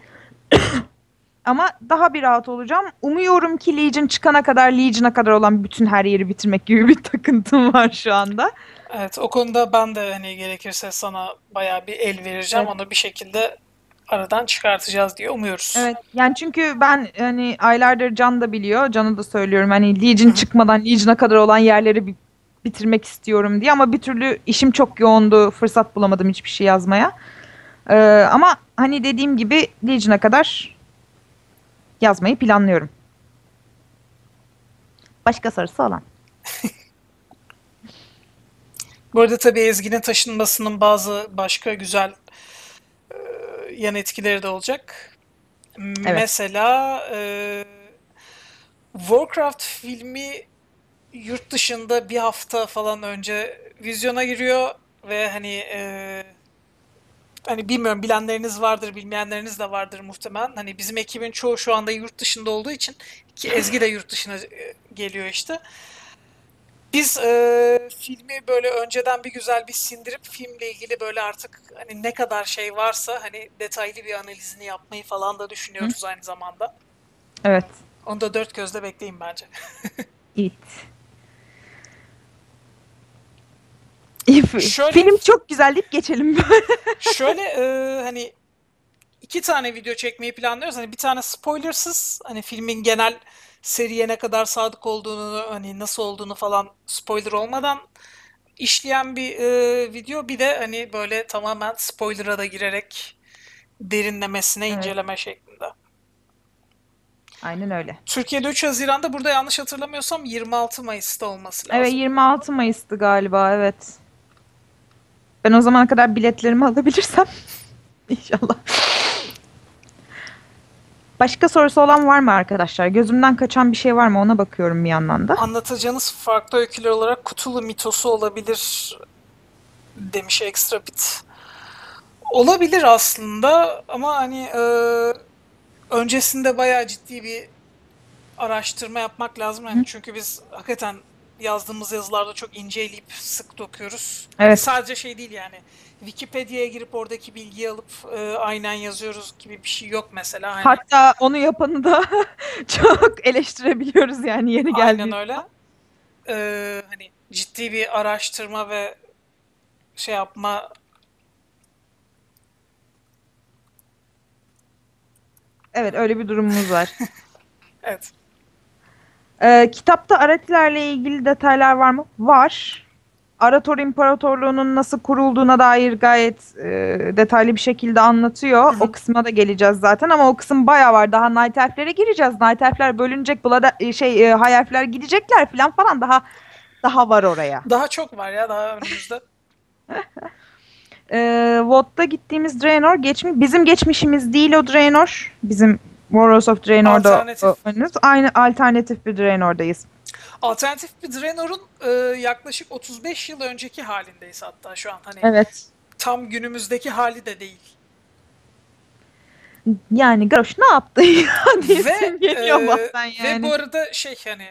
Ama daha bir rahat olacağım. Umuyorum ki Legion çıkana kadar, Legion'a kadar olan bütün her yeri bitirmek gibi bir takıntım var şu anda. Evet, o konuda ben de hani gerekirse sana bayağı bir el vereceğim. Evet. Onu bir şekilde aradan çıkartacağız diye umuyoruz. Evet. Yani çünkü ben hani aylardır Can da biliyor. Can'a da söylüyorum. Hani Legion çıkmadan Legion'a kadar olan yerleri bitirmek istiyorum diye ama bir türlü işim çok yoğundu. Fırsat bulamadım hiçbir şey yazmaya. Ama hani dediğim gibi Legion'a kadar yazmayı planlıyorum. Başka sorusu olan. Bu arada tabii Ezgi'nin taşınmasının bazı başka güzel yan etkileri de olacak. Evet. Mesela Warcraft filmi yurt dışında bir hafta falan önce vizyona giriyor ve hani hani bilmiyorum bilenleriniz vardır, bilmeyenleriniz de vardır muhtemelen. Hani bizim ekibin çoğu şu anda yurt dışında olduğu için ki Ezgi de yurt dışına geliyor işte. Biz filmi böyle önceden bir güzel bir sindirip filmle ilgili böyle artık hani ne kadar şey varsa hani detaylı bir analizini yapmayı falan da düşünüyoruz aynı zamanda. Evet. Onu da dört gözle bekleyin bence. Şöyle, film çok güzel deyip geçelim. Şöyle hani 2 tane video çekmeyi planlıyoruz. Hani bir tane spoilersız hani filmin genel seriye ne kadar sadık olduğunu, hani nasıl olduğunu falan spoiler olmadan işleyen bir video. Bir de hani böyle tamamen spoiler'a da girerek derinlemesine inceleme şeklinde. Aynen öyle. Türkiye'de 3 Haziran'da burada yanlış hatırlamıyorsam 26 Mayıs'ta olması lazım. Evet 26 Mayıs'tı galiba evet. Ben o zamana kadar biletlerimi alabilirsem inşallah. Başka sorusu olan var mı arkadaşlar? Gözümden kaçan bir şey var mı? Ona bakıyorum bir yandan da. Anlatacağınız farklı öyküler olarak Cthulhu mitosu olabilir demiş Extra Bit. Olabilir aslında ama hani öncesinde bayağı ciddi bir araştırma yapmak lazım. Yani çünkü biz hakikaten yazdığımız yazılarda çok inceleyip sık dokuyoruz. Evet. Sadece şey değil yani. Wikipedia'ya girip oradaki bilgiyi alıp aynen yazıyoruz gibi bir şey yok mesela. Aynen. Hatta onu yapanı da çok eleştirebiliyoruz yani yeni geldiğinde. Aynen öyle. Hani ciddi bir araştırma ve şey yapma. Evet öyle bir durumumuz var. Evet. Kitapta Aratilerle ilgili detaylar var mı? Var. Arator İmparatorluğu'nun nasıl kurulduğuna dair gayet detaylı bir şekilde anlatıyor. O kısma da geleceğiz zaten ama o kısım bayağı var. Daha Night Elf'lere gireceğiz. Night Elf'ler bölünecek, High Elf'ler gidecekler falan daha var oraya. Daha çok var ya daha önümüzde. WoD'da gittiğimiz Draenor bizim geçmişimiz değil o Draenor. Bizim Warlords of Draenor'da aynı alternatif bir Draenor'dayız. Alternatif bir Draenor'un yaklaşık 35 yıl önceki halindeyiz hatta şu an. Hani evet. Tam günümüzdeki hali de değil. Yani Garoş ne yaptı ya diyesin geliyor bazen yani. Ve bu arada şey hani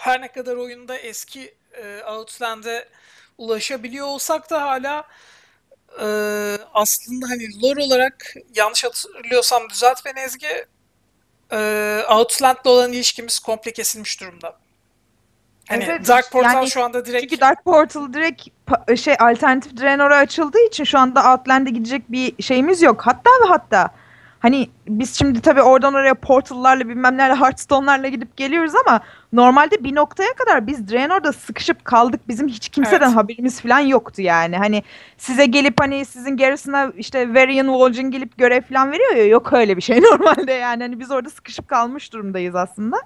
her ne kadar oyunda eski Outland'e ulaşabiliyor olsak da hala aslında hani lore olarak, yanlış hatırlıyorsam düzelt beni Ezgi, Outland'la olan ilişkimiz komple kesilmiş durumda. Hani evet, Dark Portal yani, şu anda direkt... Çünkü Dark Portal direkt alternatif Draenor'a açıldığı için şu anda Outland'e gidecek bir şeyimiz yok. Hatta ve hatta hani biz şimdi tabii oradan oraya portallarla bilmem nelerle, Hearthstone'larla gidip geliyoruz ama normalde bir noktaya kadar biz Draenor'da sıkışıp kaldık. Bizim hiç kimseden haberimiz falan yoktu yani. Hani size gelip hani sizin gerisine işte Varian Walgin gelip görev falan veriyor ya, yok öyle bir şey normalde yani. Hani biz orada sıkışıp kalmış durumdayız aslında.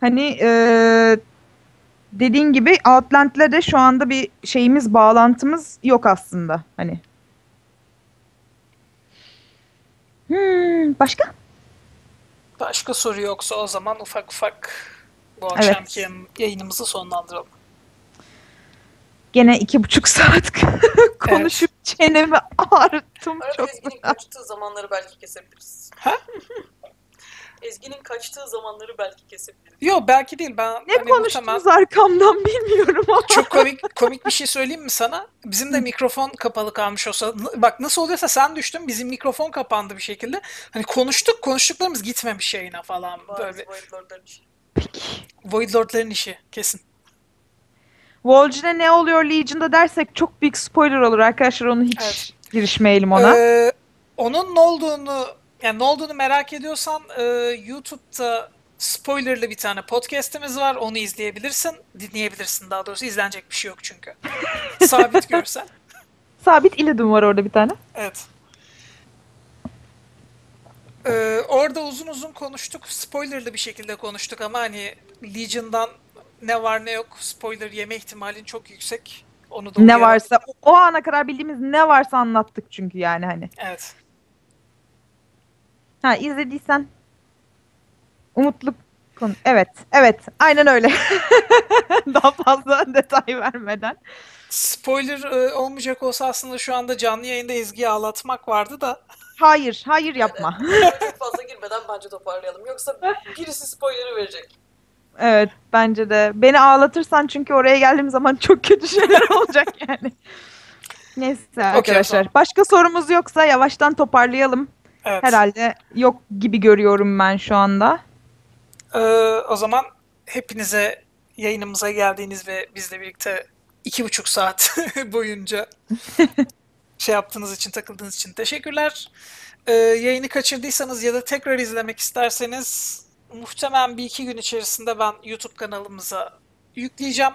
Hani dediğin gibi Outland'le de şu anda bir şeyimiz, bağlantımız yok aslında hani. Başka? Başka soru yoksa o zaman ufak ufak bu akşamki yayınımızı sonlandıralım. Gene 2,5 saat konuşup çenemi ağrıttım. Çok. Ezgi'nin kaçtığı zamanları belki kesebiliriz. Ha? Ezgi'nin kaçtığı zamanları belki kesebiliriz. Yok belki değil. Ben ne hani konuştunuz arkamdan bilmiyorum ama. Çok komik bir şey söyleyeyim mi sana? Bizim de mikrofon kapalı kalmış olsa. Bak nasıl oluyorsa sen düştün. Bizim mikrofon kapandı bir şekilde. Hani konuştuk. Konuştuklarımız gitmemiş yayına falan. Böyle. Void Lord'ların işi. Peki. Void Lord'ların işi. Kesin. Volgin'e ne oluyor Legion'da dersek çok büyük spoiler olur arkadaşlar. Onu hiç girişmeyelim ona. Onun ne olduğunu... Yani ne olduğunu merak ediyorsan YouTube'da spoilerlı bir tane podcast'imiz var. Onu izleyebilirsin. Dinleyebilirsin daha doğrusu. İzlenecek bir şey yok çünkü. Sabit görsen. Sabit İludum var orada bir tane. Evet. Orada uzun uzun konuştuk. Spoilerlı bir şekilde konuştuk ama hani Legion'dan ne var ne yok spoiler yeme ihtimalin çok yüksek. Onu da ne varsa o ana kadar bildiğimiz ne varsa anlattık çünkü yani hani. Evet. Ha, izlediysen umutlu konu. Evet, evet. Aynen öyle. Daha fazla detay vermeden. Spoiler olmayacak olsa aslında şu anda canlı yayında Ezgi'yi ağlatmak vardı da. Hayır, hayır yapma. Çok fazla girmeden bence toparlayalım. Yoksa birisi spoiler'ı verecek. Evet, bence de. Beni ağlatırsan çünkü oraya geldiğim zaman çok kötü şeyler olacak yani. Neyse arkadaşlar. Tamam. Başka sorumuz yoksa yavaştan toparlayalım. Evet. Herhalde yok gibi görüyorum ben şu anda. O zaman hepinize yayınımıza geldiğiniz ve bizle birlikte 2,5 saat boyunca şey yaptığınız için, takıldığınız için teşekkürler. Yayını kaçırdıysanız ya da tekrar izlemek isterseniz muhtemelen 1-2 gün içerisinde ben YouTube kanalımıza yükleyeceğim.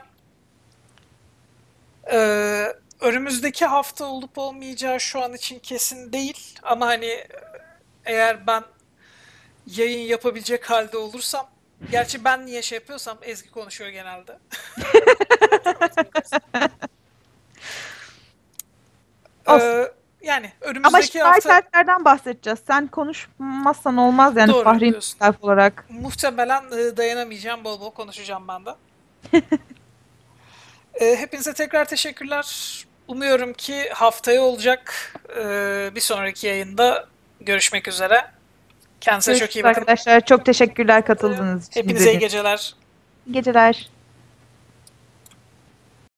Önümüzdeki hafta olup olmayacağı şu an için kesin değil ama hani eğer ben yayın yapabilecek halde olursam, gerçi ben niye şey yapıyorsam Ezgi konuşuyor genelde. Yani önümüzdeki ama hafta... Ama şikayetlerden bahsedeceğiz. Sen konuşmazsan olmaz yani. Doğru, Fahri'nin tarafı olarak. Muhtemelen dayanamayacağım. Bol bol konuşacağım ben de. Hepinize tekrar teşekkürler. Umuyorum ki haftaya olacak. Bir sonraki yayında görüşmek üzere. Kendinize çok iyi bakın. Arkadaşlar çok teşekkürler katıldığınız için. Hepinize iyi geceler. İyi geceler.